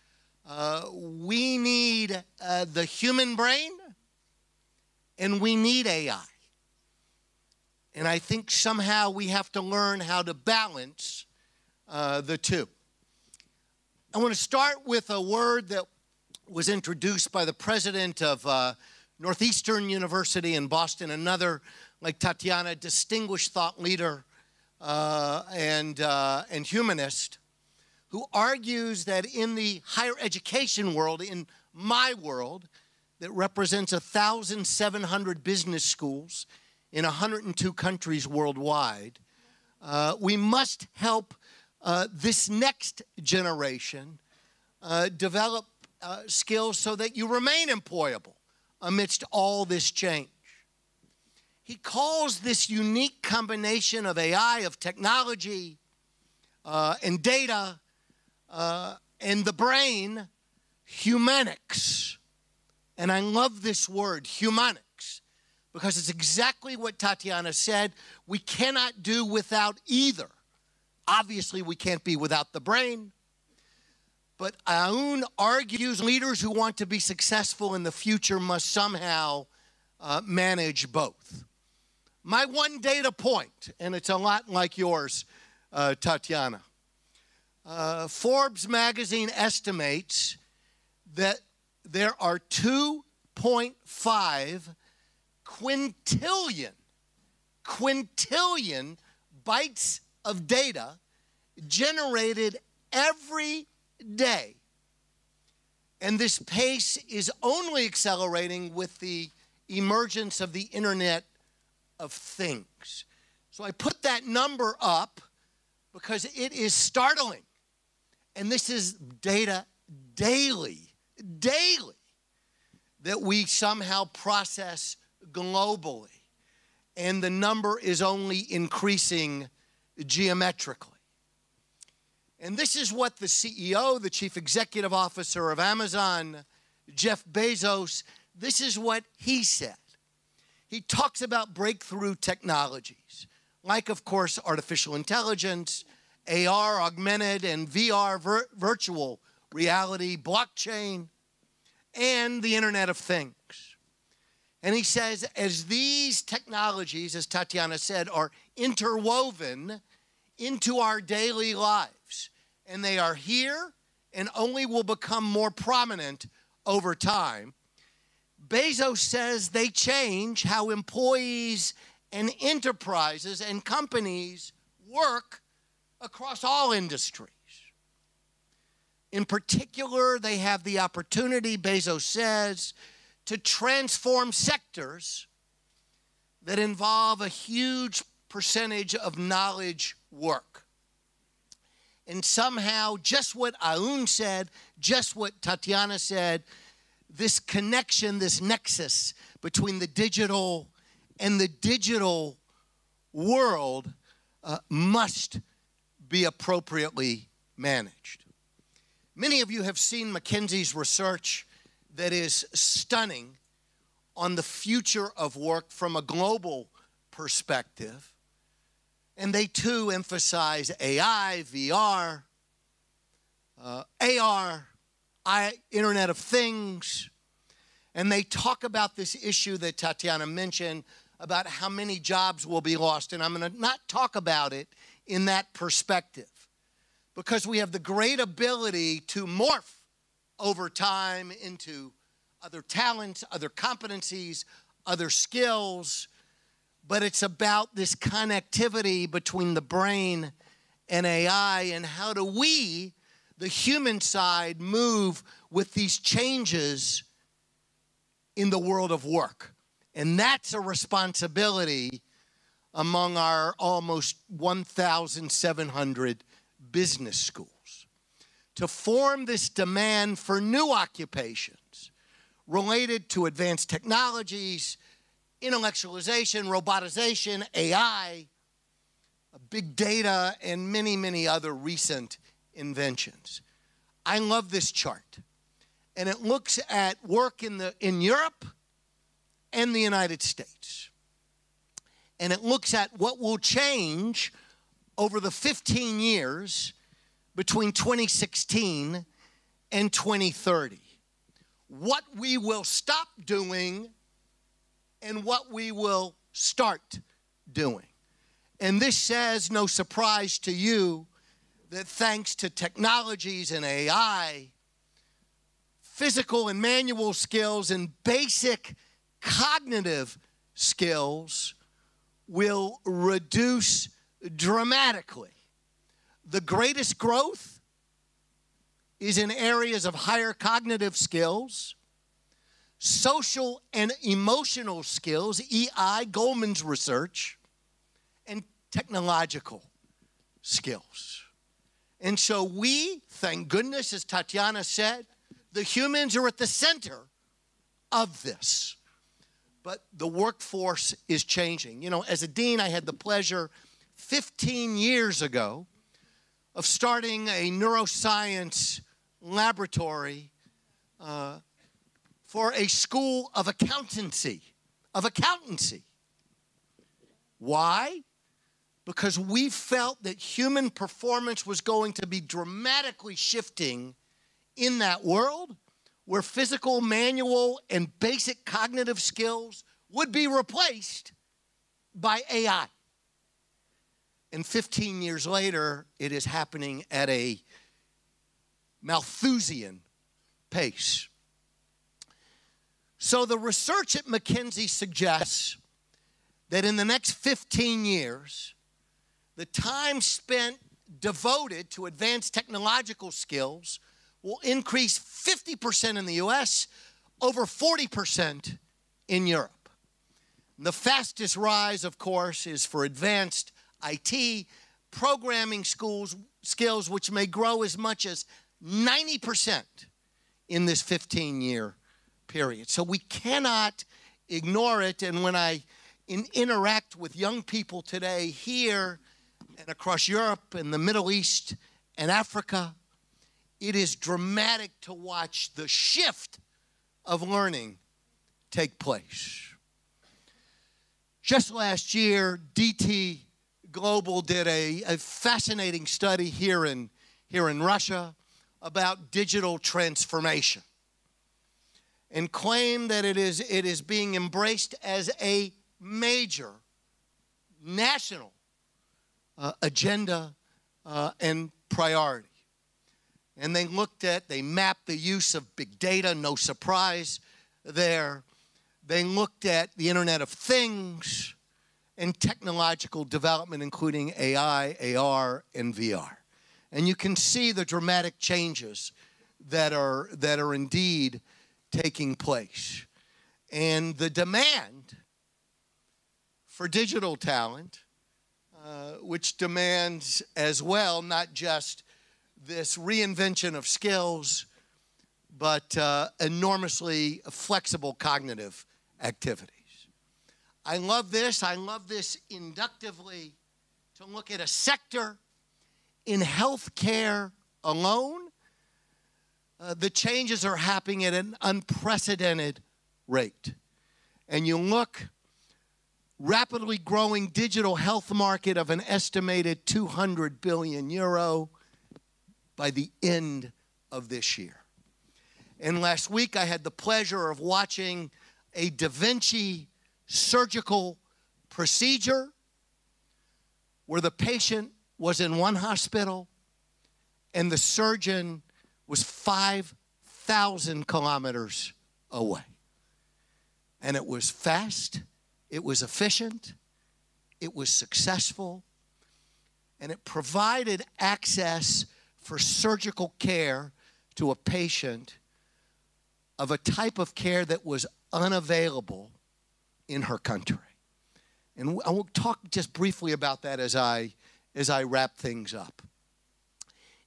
uh, we need need uh, the human brain and we need A I. And I think somehow we have to learn how to balance uh, the two. I want to start with a word that was introduced by the president of uh, Northeastern University in Boston, another, like Tatiana, distinguished thought leader uh, and, uh, and humanist, who argues that in the higher education world, in my world, that represents one thousand seven hundred business schools in one hundred two countries worldwide, uh, we must help uh, this next generation uh, develop uh, skills so that you remain employable amidst all this change. He calls this unique combination of A I, of technology uh, and data, Uh, and the brain, humanics. And I love this word, humanics, because it's exactly what Tatiana said. We cannot do without either. Obviously, we can't be without the brain. But Aoun argues leaders who want to be successful in the future must somehow uh, manage both. My one data point, and it's a lot like yours, uh, Tatiana. Uh, Forbes magazine estimates that there are two point five quintillion, quintillion bytes of data generated every day. And this pace is only accelerating with the emergence of the Internet of Things. So I put that number up because it is startling. And this is data daily, daily, that we somehow process globally. And the number is only increasing geometrically. And this is what the C E O, the chief executive officer of Amazon, Jeff Bezos, this is what he said. He talks about breakthrough technologies, like, of course, artificial intelligence, A R, augmented, and V R, vir virtual reality, blockchain, and the Internet of Things. And he says, as these technologies, as Tatiana said, are interwoven into our daily lives, and they are here and only will become more prominent over time, Bezos says they change how employees and enterprises and companies work across all industries. In particular, they have the opportunity, Bezos says, to transform sectors that involve a huge percentage of knowledge work. And somehow, just what Aoun said, just what Tatiana said, this connection, this nexus between the digital and the digital world uh, must be appropriately managed. Many of you have seen McKinsey's research that is stunning on the future of work from a global perspective. And they too emphasize A I, V R, uh, A R, I, Internet of Things. And they talk about this issue that Tatiana mentioned about how many jobs will be lost. And I'm going to not talk about it in that perspective, because we have the great ability to morph over time into other talents, other competencies, other skills, but it's about this connectivity between the brain and A I, and how do we, the human side, move with these changes in the world of work. And that's a responsibility among our almost one thousand seven hundred business schools, to form this demand for new occupations related to advanced technologies, intellectualization, robotization, A I, big data, and many, many other recent inventions. I love this chart. And it looks at work in, the, in Europe and the United States. And it looks at what will change over the fifteen years between twenty sixteen and twenty thirty. what we will stop doing and what we will start doing. And this says no surprise to you that thanks to technologies and A I, physical and manual skills and basic cognitive skills will reduce dramatically. The greatest growth is in areas of higher cognitive skills, social and emotional skills, E I, Goldman's research, and technological skills. And so we, thank goodness, as Tatiana said, the humans are at the center of this. But the workforce is changing. You know, as a dean, I had the pleasure fifteen years ago of starting a neuroscience laboratory uh, for a school of accountancy, of accountancy. Why? Because we felt that human performance was going to be dramatically shifting in that world where physical, manual, and basic cognitive skills would be replaced by A I. And fifteen years later, it is happening at a Malthusian pace. So the research at McKinsey suggests that in the next fifteen years, the time spent devoted to advanced technological skills will increase fifty percent in the U S, over forty percent in Europe. And the fastest rise, of course, is for advanced I T, programming schools, skills, which may grow as much as ninety percent in this fifteen-year period. So we cannot ignore it. And when I in interact with young people today here and across Europe and the Middle East and Africa, it is dramatic to watch the shift of learning take place. Just last year, D T Global did a, a fascinating study here in, here in Russia about digital transformation and claimed that it is, it is being embraced as a major national uh, agenda uh, and priority. And they looked at, they mapped the use of big data, no surprise there. They looked at the Internet of Things and technological development, including A I, A R, and V R. And you can see the dramatic changes that are, that are indeed taking place. And the demand for digital talent, uh, which demands as well, not just this reinvention of skills, but uh, enormously flexible cognitive activities. I love this. I love this inductively to look at a sector in healthcare alone. Uh, the changes are happening at an unprecedented rate. And you look, rapidly growing digital health market of an estimated two hundred billion euro. By the end of this year. And last week I had the pleasure of watching a Da Vinci surgical procedure where the patient was in one hospital and the surgeon was five thousand kilometers away. And it was fast, it was efficient, it was successful, and it provided access for surgical care to a patient of a type of care that was unavailable in her country. And I will talk just briefly about that as I, as I wrap things up.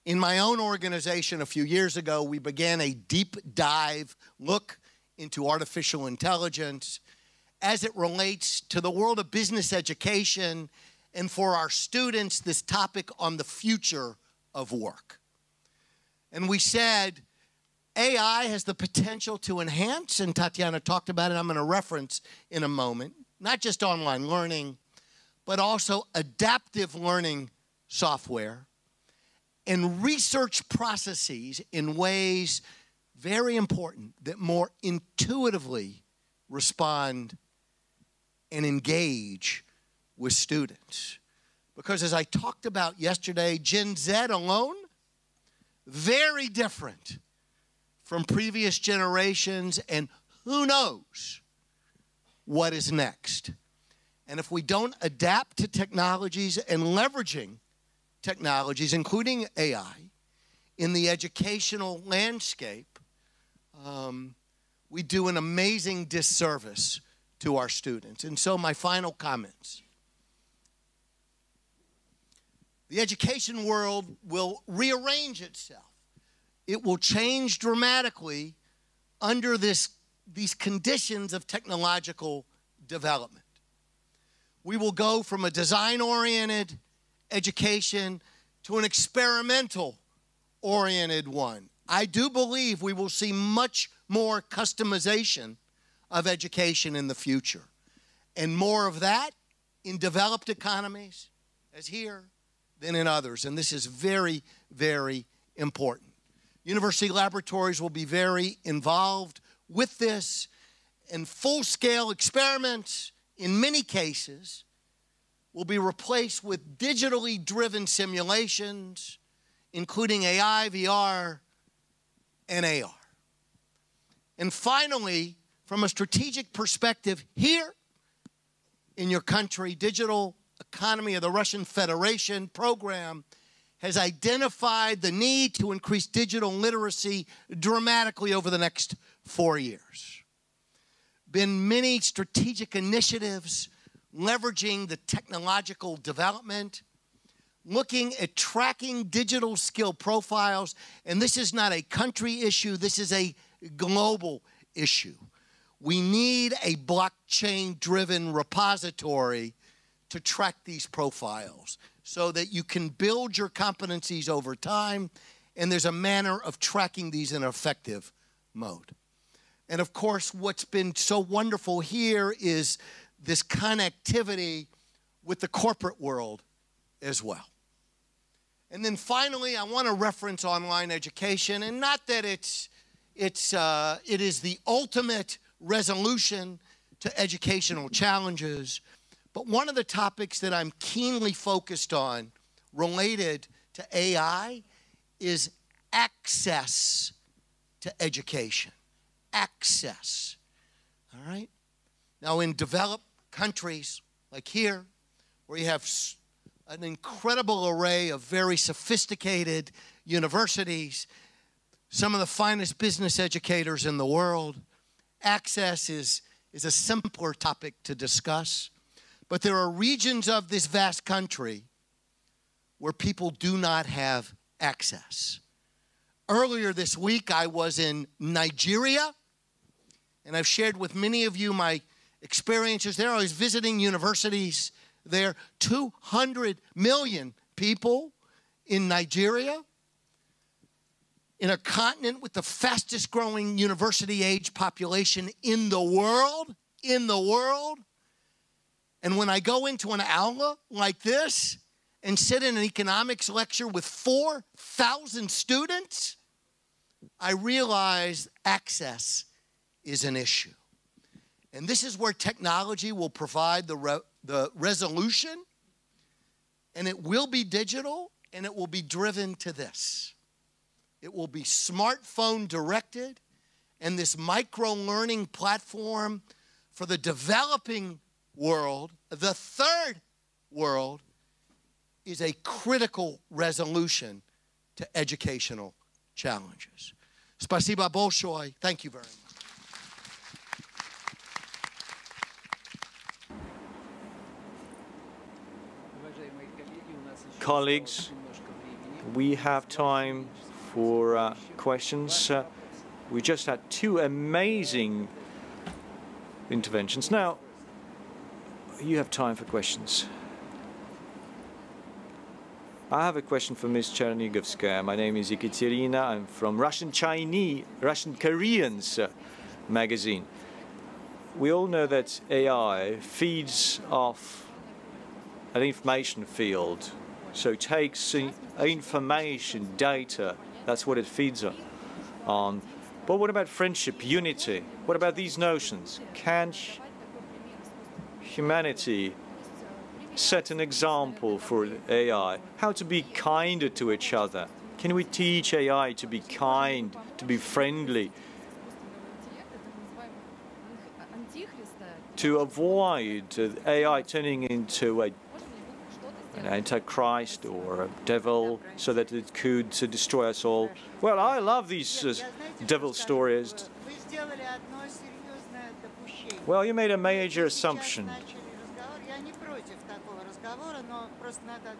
In my own organization a few years ago, we began a deep dive look into artificial intelligence as it relates to the world of business education and for our students, this topic on the future of work. And we said, A I has the potential to enhance, and Tatiana talked about it, I'm going to reference in a moment, not just online learning, but also adaptive learning software and research processes in ways very important that more intuitively respond and engage with students. Because as I talked about yesterday, Gen Z alone, very different from previous generations, and who knows what is next. And if we don't adapt to technologies and leveraging technologies, including A I, in the educational landscape, um, we do an amazing disservice to our students. And so my final comments. The education world will rearrange itself. It will change dramatically under this, these conditions of technological development. We will go from a design-oriented education to an experimental-oriented one. I do believe we will see much more customization of education in the future, and more of that in developed economies, as here, than in others. And this is very, very important. University laboratories will be very involved with this, and full-scale experiments, in many cases, will be replaced with digitally driven simulations, including A I, V R, and A R. And finally, from a strategic perspective here in your country, Digital Economy of the Russian Federation program has identified the need to increase digital literacy dramatically over the next four years. Been many strategic initiatives leveraging the technological development, looking at tracking digital skill profiles, and this is not a country issue, this is a global issue. We need a blockchain-driven repository to track these profiles so that you can build your competencies over time, and there's a manner of tracking these in an effective mode. And of course, what's been so wonderful here is this connectivity with the corporate world as well. And then finally, I want to reference online education, and not that it's, it's, uh, it is the ultimate resolution to educational challenges, but one of the topics that I'm keenly focused on related to A I is access to education. Access, all right? Now, in developed countries, like here, where you have an incredible array of very sophisticated universities, some of the finest business educators in the world, access is, is a simpler topic to discuss. But there are regions of this vast country where people do not have access. Earlier this week, I was in Nigeria, and I've shared with many of you my experiences there. I was visiting universities there. two hundred million people in Nigeria, in a continent with the fastest growing university age population in the world, in the world. And when I go into an aula like this and sit in an economics lecture with four thousand students, I realize access is an issue. And this is where technology will provide the, re the resolution, and it will be digital, and it will be driven to this. It will be smartphone directed, and this micro-learning platform for the developing world, the third world, is a critical resolution to educational challenges. Спасибо большое. Thank you very much. Colleagues, we have time for uh, questions. Uh, we just had two amazing interventions. Now, you have time for questions. I have a question for Miz Chernigovskaya. My name is Ekaterina. I'm from Russian Chinese, Russian Koreans uh, magazine. We all know that A I feeds off an information field. So takes information, data, that's what it feeds on. But what about friendship, unity? What about these notions? Can humanity set an example for A I? How to be kinder to each other? Can we teach A I to be kind, to be friendly, to avoid A I turning into a, an antichrist or a devil so that it could destroy us all? Well, I love these uh, devil stories. Well, you made a major assumption.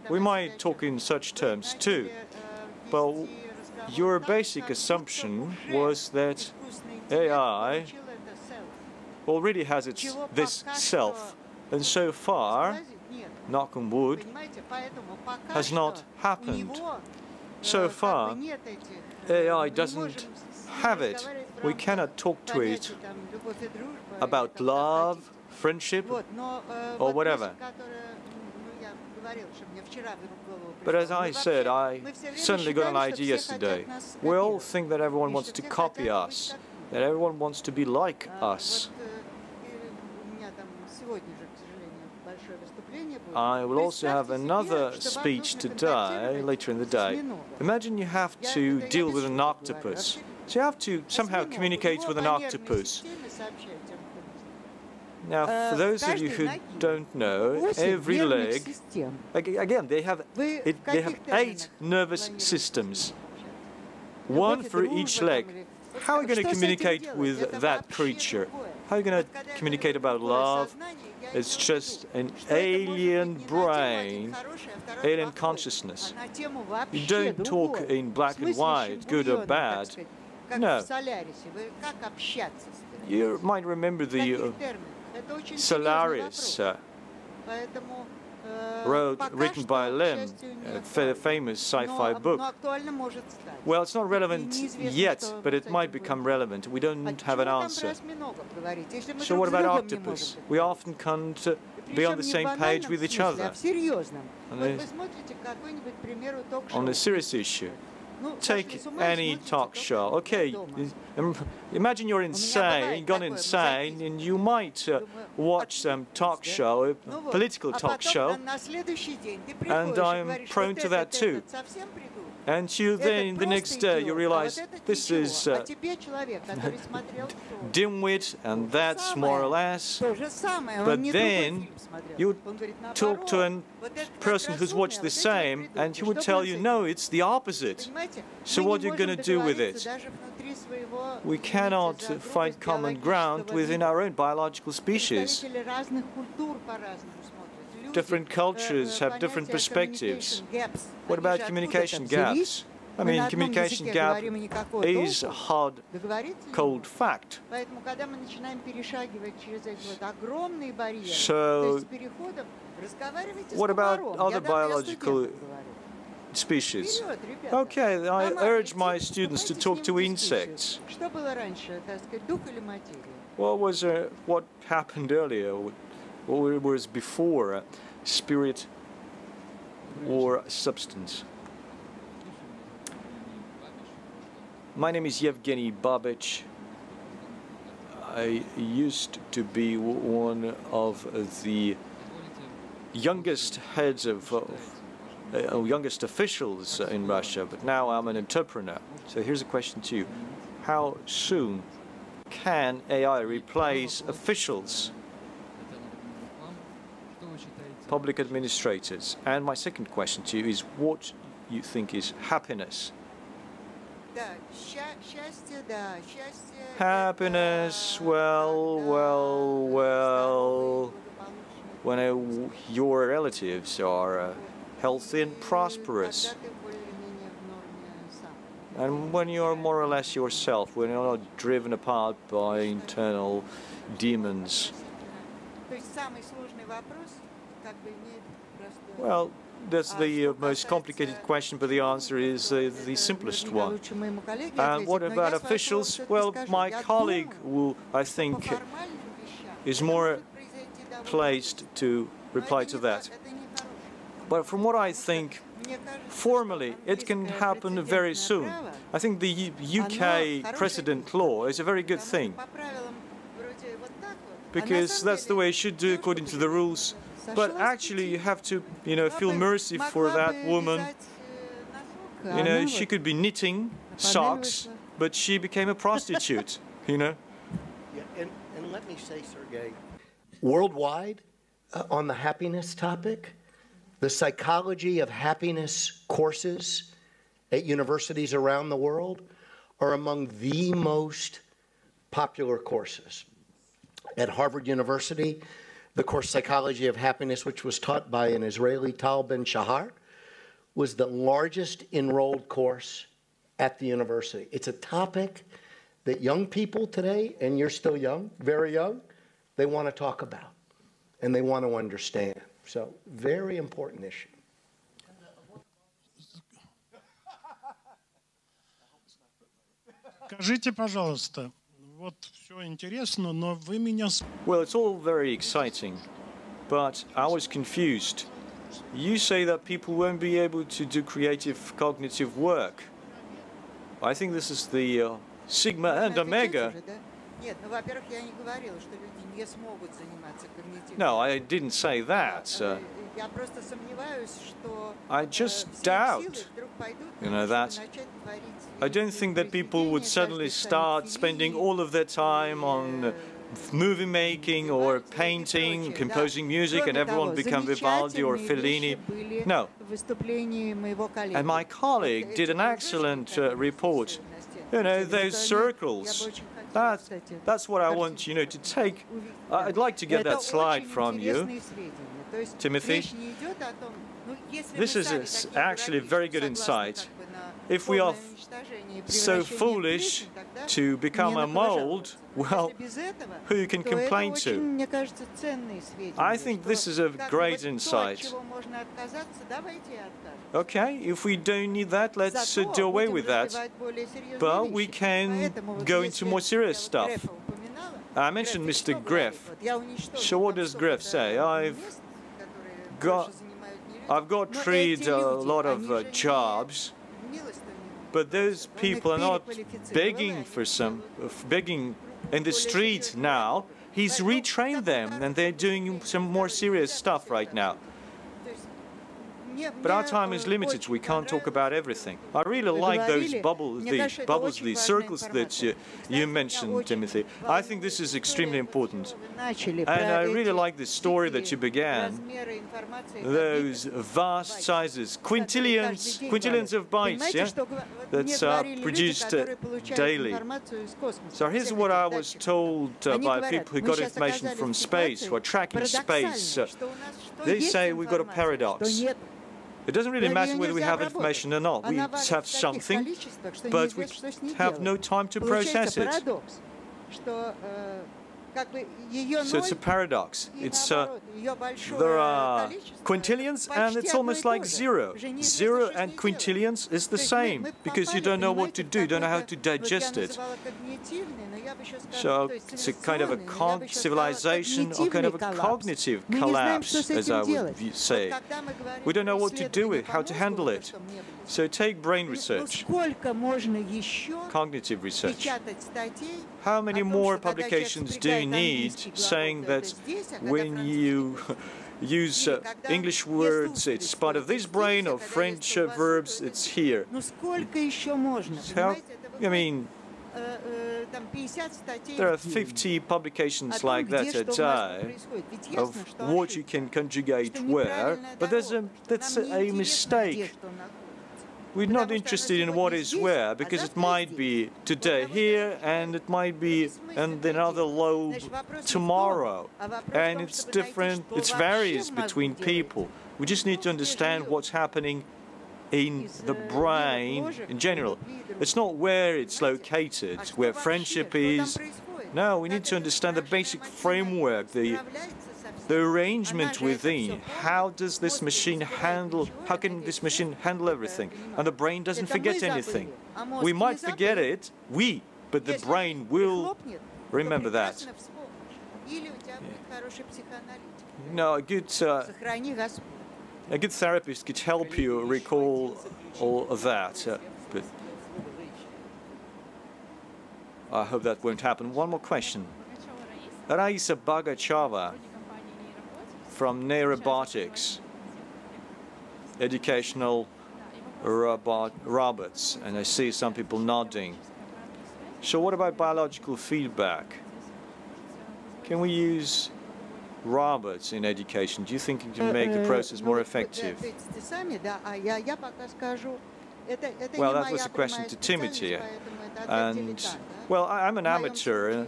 We might talk in such terms too, but your basic assumption was that A I already has its this self, and so far, knock on wood, has not happened. So far, A I doesn't have it. We cannot talk to it about love, friendship, or whatever. But as I said, I suddenly got an idea yesterday. We all think that everyone wants to copy us, that everyone wants to be like us. I will also have another speech today, later in the day. Imagine you have to deal with an octopus. So you have to somehow communicate with an octopus. Now, for those of you who don't know, every leg, again, they have, it, they have eight nervous systems, one for each leg. How are you going to communicate with that creature? How are you going to communicate about love? It's just an alien brain, alien consciousness. You don't talk in black and white, good or bad. No. You might remember the uh, Solaris, uh, wrote, written by Lem, a famous sci-fi book. Well, it's not relevant yet, but it might become relevant. We don't have an answer. So what about octopus? We often can't uh, be on the same page with each other. On a, on a serious issue. Take any talk show. Okay, imagine you're insane, gone insane, and you might uh, watch some talk show, a political talk show, and I'm prone to that too. And you then, the next day, you realize this is uh, dimwit, and that's more or less. But then you talk to a person who's watched the same, and he would tell you, no, it's the opposite. So what are you going to do with it? We cannot find common ground within our own biological species. Different cultures have different perspectives. What about communication gaps? I mean, communication gap is a hard, cold fact. So, what about other biological species? Okay, I urge my students to talk to insects. What was uh, what happened earlier? Or it was before uh, spirit or substance. My name is Yevgeny Babich. I used to be one of the youngest heads of, uh, uh, youngest officials in Russia, but now I'm an entrepreneur. So here's a question to you. How soon can A I replace officials? Public administrators. And my second question to you is what you think is happiness? Happiness, well, well, well, when a, your relatives are uh, healthy and prosperous, and when you are more or less yourself, when you're not driven apart by internal demons. Well, that's the uh, most complicated question, but the answer is uh, the simplest one. And what about officials? Well, my colleague, who I think is more placed to reply to that. But from what I think, formally, it can happen very soon. I think the U K precedent law is a very good thing, because that's the way you should do according to the rules. But actually, you have to, you know, feel mercy for that woman. You know, she could be knitting socks, but she became a prostitute, you know. Yeah, and, and let me say, Sergei, worldwide, uh, on the happiness topic, the psychology of happiness courses at universities around the world are among the most popular courses. At Harvard University, the course Psychology of Happiness, which was taught by an Israeli, Tal Ben-Shahar, was the largest enrolled course at the university. It's a topic that young people today, and you're still young, very young, they want to talk about and they want to understand. So, very important issue. Well, it's all very exciting, but I was confused. You say that people won't be able to do creative cognitive work. I think this is the uh, sigma and omega. No, I didn't say that. Uh, I just doubt, you know, that. I don't think that people would suddenly start spending all of their time on uh, movie making or painting, composing music, and everyone become Vivaldi or Fellini. No. And my colleague did an excellent uh, report. You know, those circles. That, that's what I want, you know, to take. I'd like to get that slide from you, Timothy. This is actually very good insight. If we are so foolish to become a mold, well, who you can complain to? I think this is a great insight. Okay, if we don't need that, let's uh, do away with that. But we can go into more serious stuff. I mentioned Mister Griff. So what does Griff say? I've got, I've got rid a lot of uh, jobs. But those people are not begging for some, begging in the street now. He's retrained them, and they're doing some more serious stuff right now. But our time is limited. We can't talk about everything. I really like those bubbles, the bubbles, the circles that you, you mentioned, Timothy. I think this is extremely important. And I really like the story that you began. Those vast sizes, quintillions, quintillions of bytes, yeah, that's uh, produced uh, daily. So here's what I was told uh, by people who got information from space, who are tracking space. Uh, they say we've got a paradox. It doesn't really matter whether we have information or not. We have something, but we have no time to process it. So it's a paradox. It's, uh, there are quintillions, and it's almost like zero. Zero and quintillions is the same, because you don't know what to do, you don't know how to digest it. So it's a kind of a con civilization or kind of a cognitive collapse, as I would say. We don't know what to do with, how to handle it. So take brain research, cognitive research. How many more publications do you need saying that when you use uh, English words, it's part of this brain, or French uh, verbs, it's here? So, I mean, there are fifty publications like that a day of what you can conjugate where, but there's a, that's a mistake. We're not interested in what is where, because it might be today here, and it might be in another lobe tomorrow. And it's different, it varies between people. We just need to understand what's happening in the brain in general. It's not where it's located, where friendship is. No, we need to understand the basic framework, the the arrangement within. How does this machine handle, how can this machine handle everything? And the brain doesn't forget anything. We might forget it, we, but the brain will remember that. Yeah. No, a good uh, A good therapist could help you recall all of that. Uh, but I hope that won't happen. One more question. Raisa Bagachava from Neurobotics, educational robot, robots, and I see some people nodding. So what about biological feedback? Can we use robots in education? Do you think it can make the process more effective? Well, that was a question to Timothy. And, well, I'm an amateur.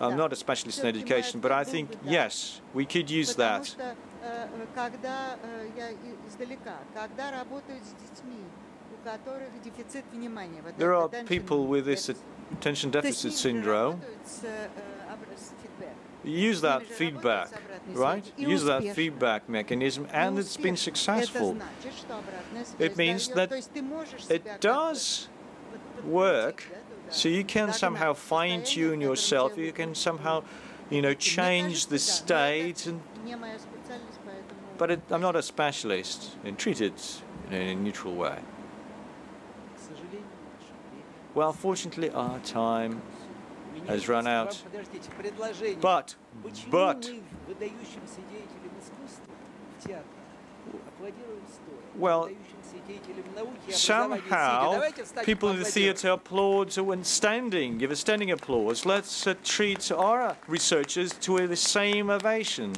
I'm not a specialist in education, but I think, yes, we could use that. There are people with this attention deficit syndrome. Use that feedback, right? Use that feedback mechanism, and it's been successful. It means that it does work, so you can somehow fine-tune yourself, you can somehow, you know, change the state. And, but it, I'm not a specialist, and treat it in a neutral way. Well, fortunately, our time has run out. But, but, well, somehow people in the theater applaud when standing. Give a standing applause. Let's uh, treat our researchers to uh, the same ovation.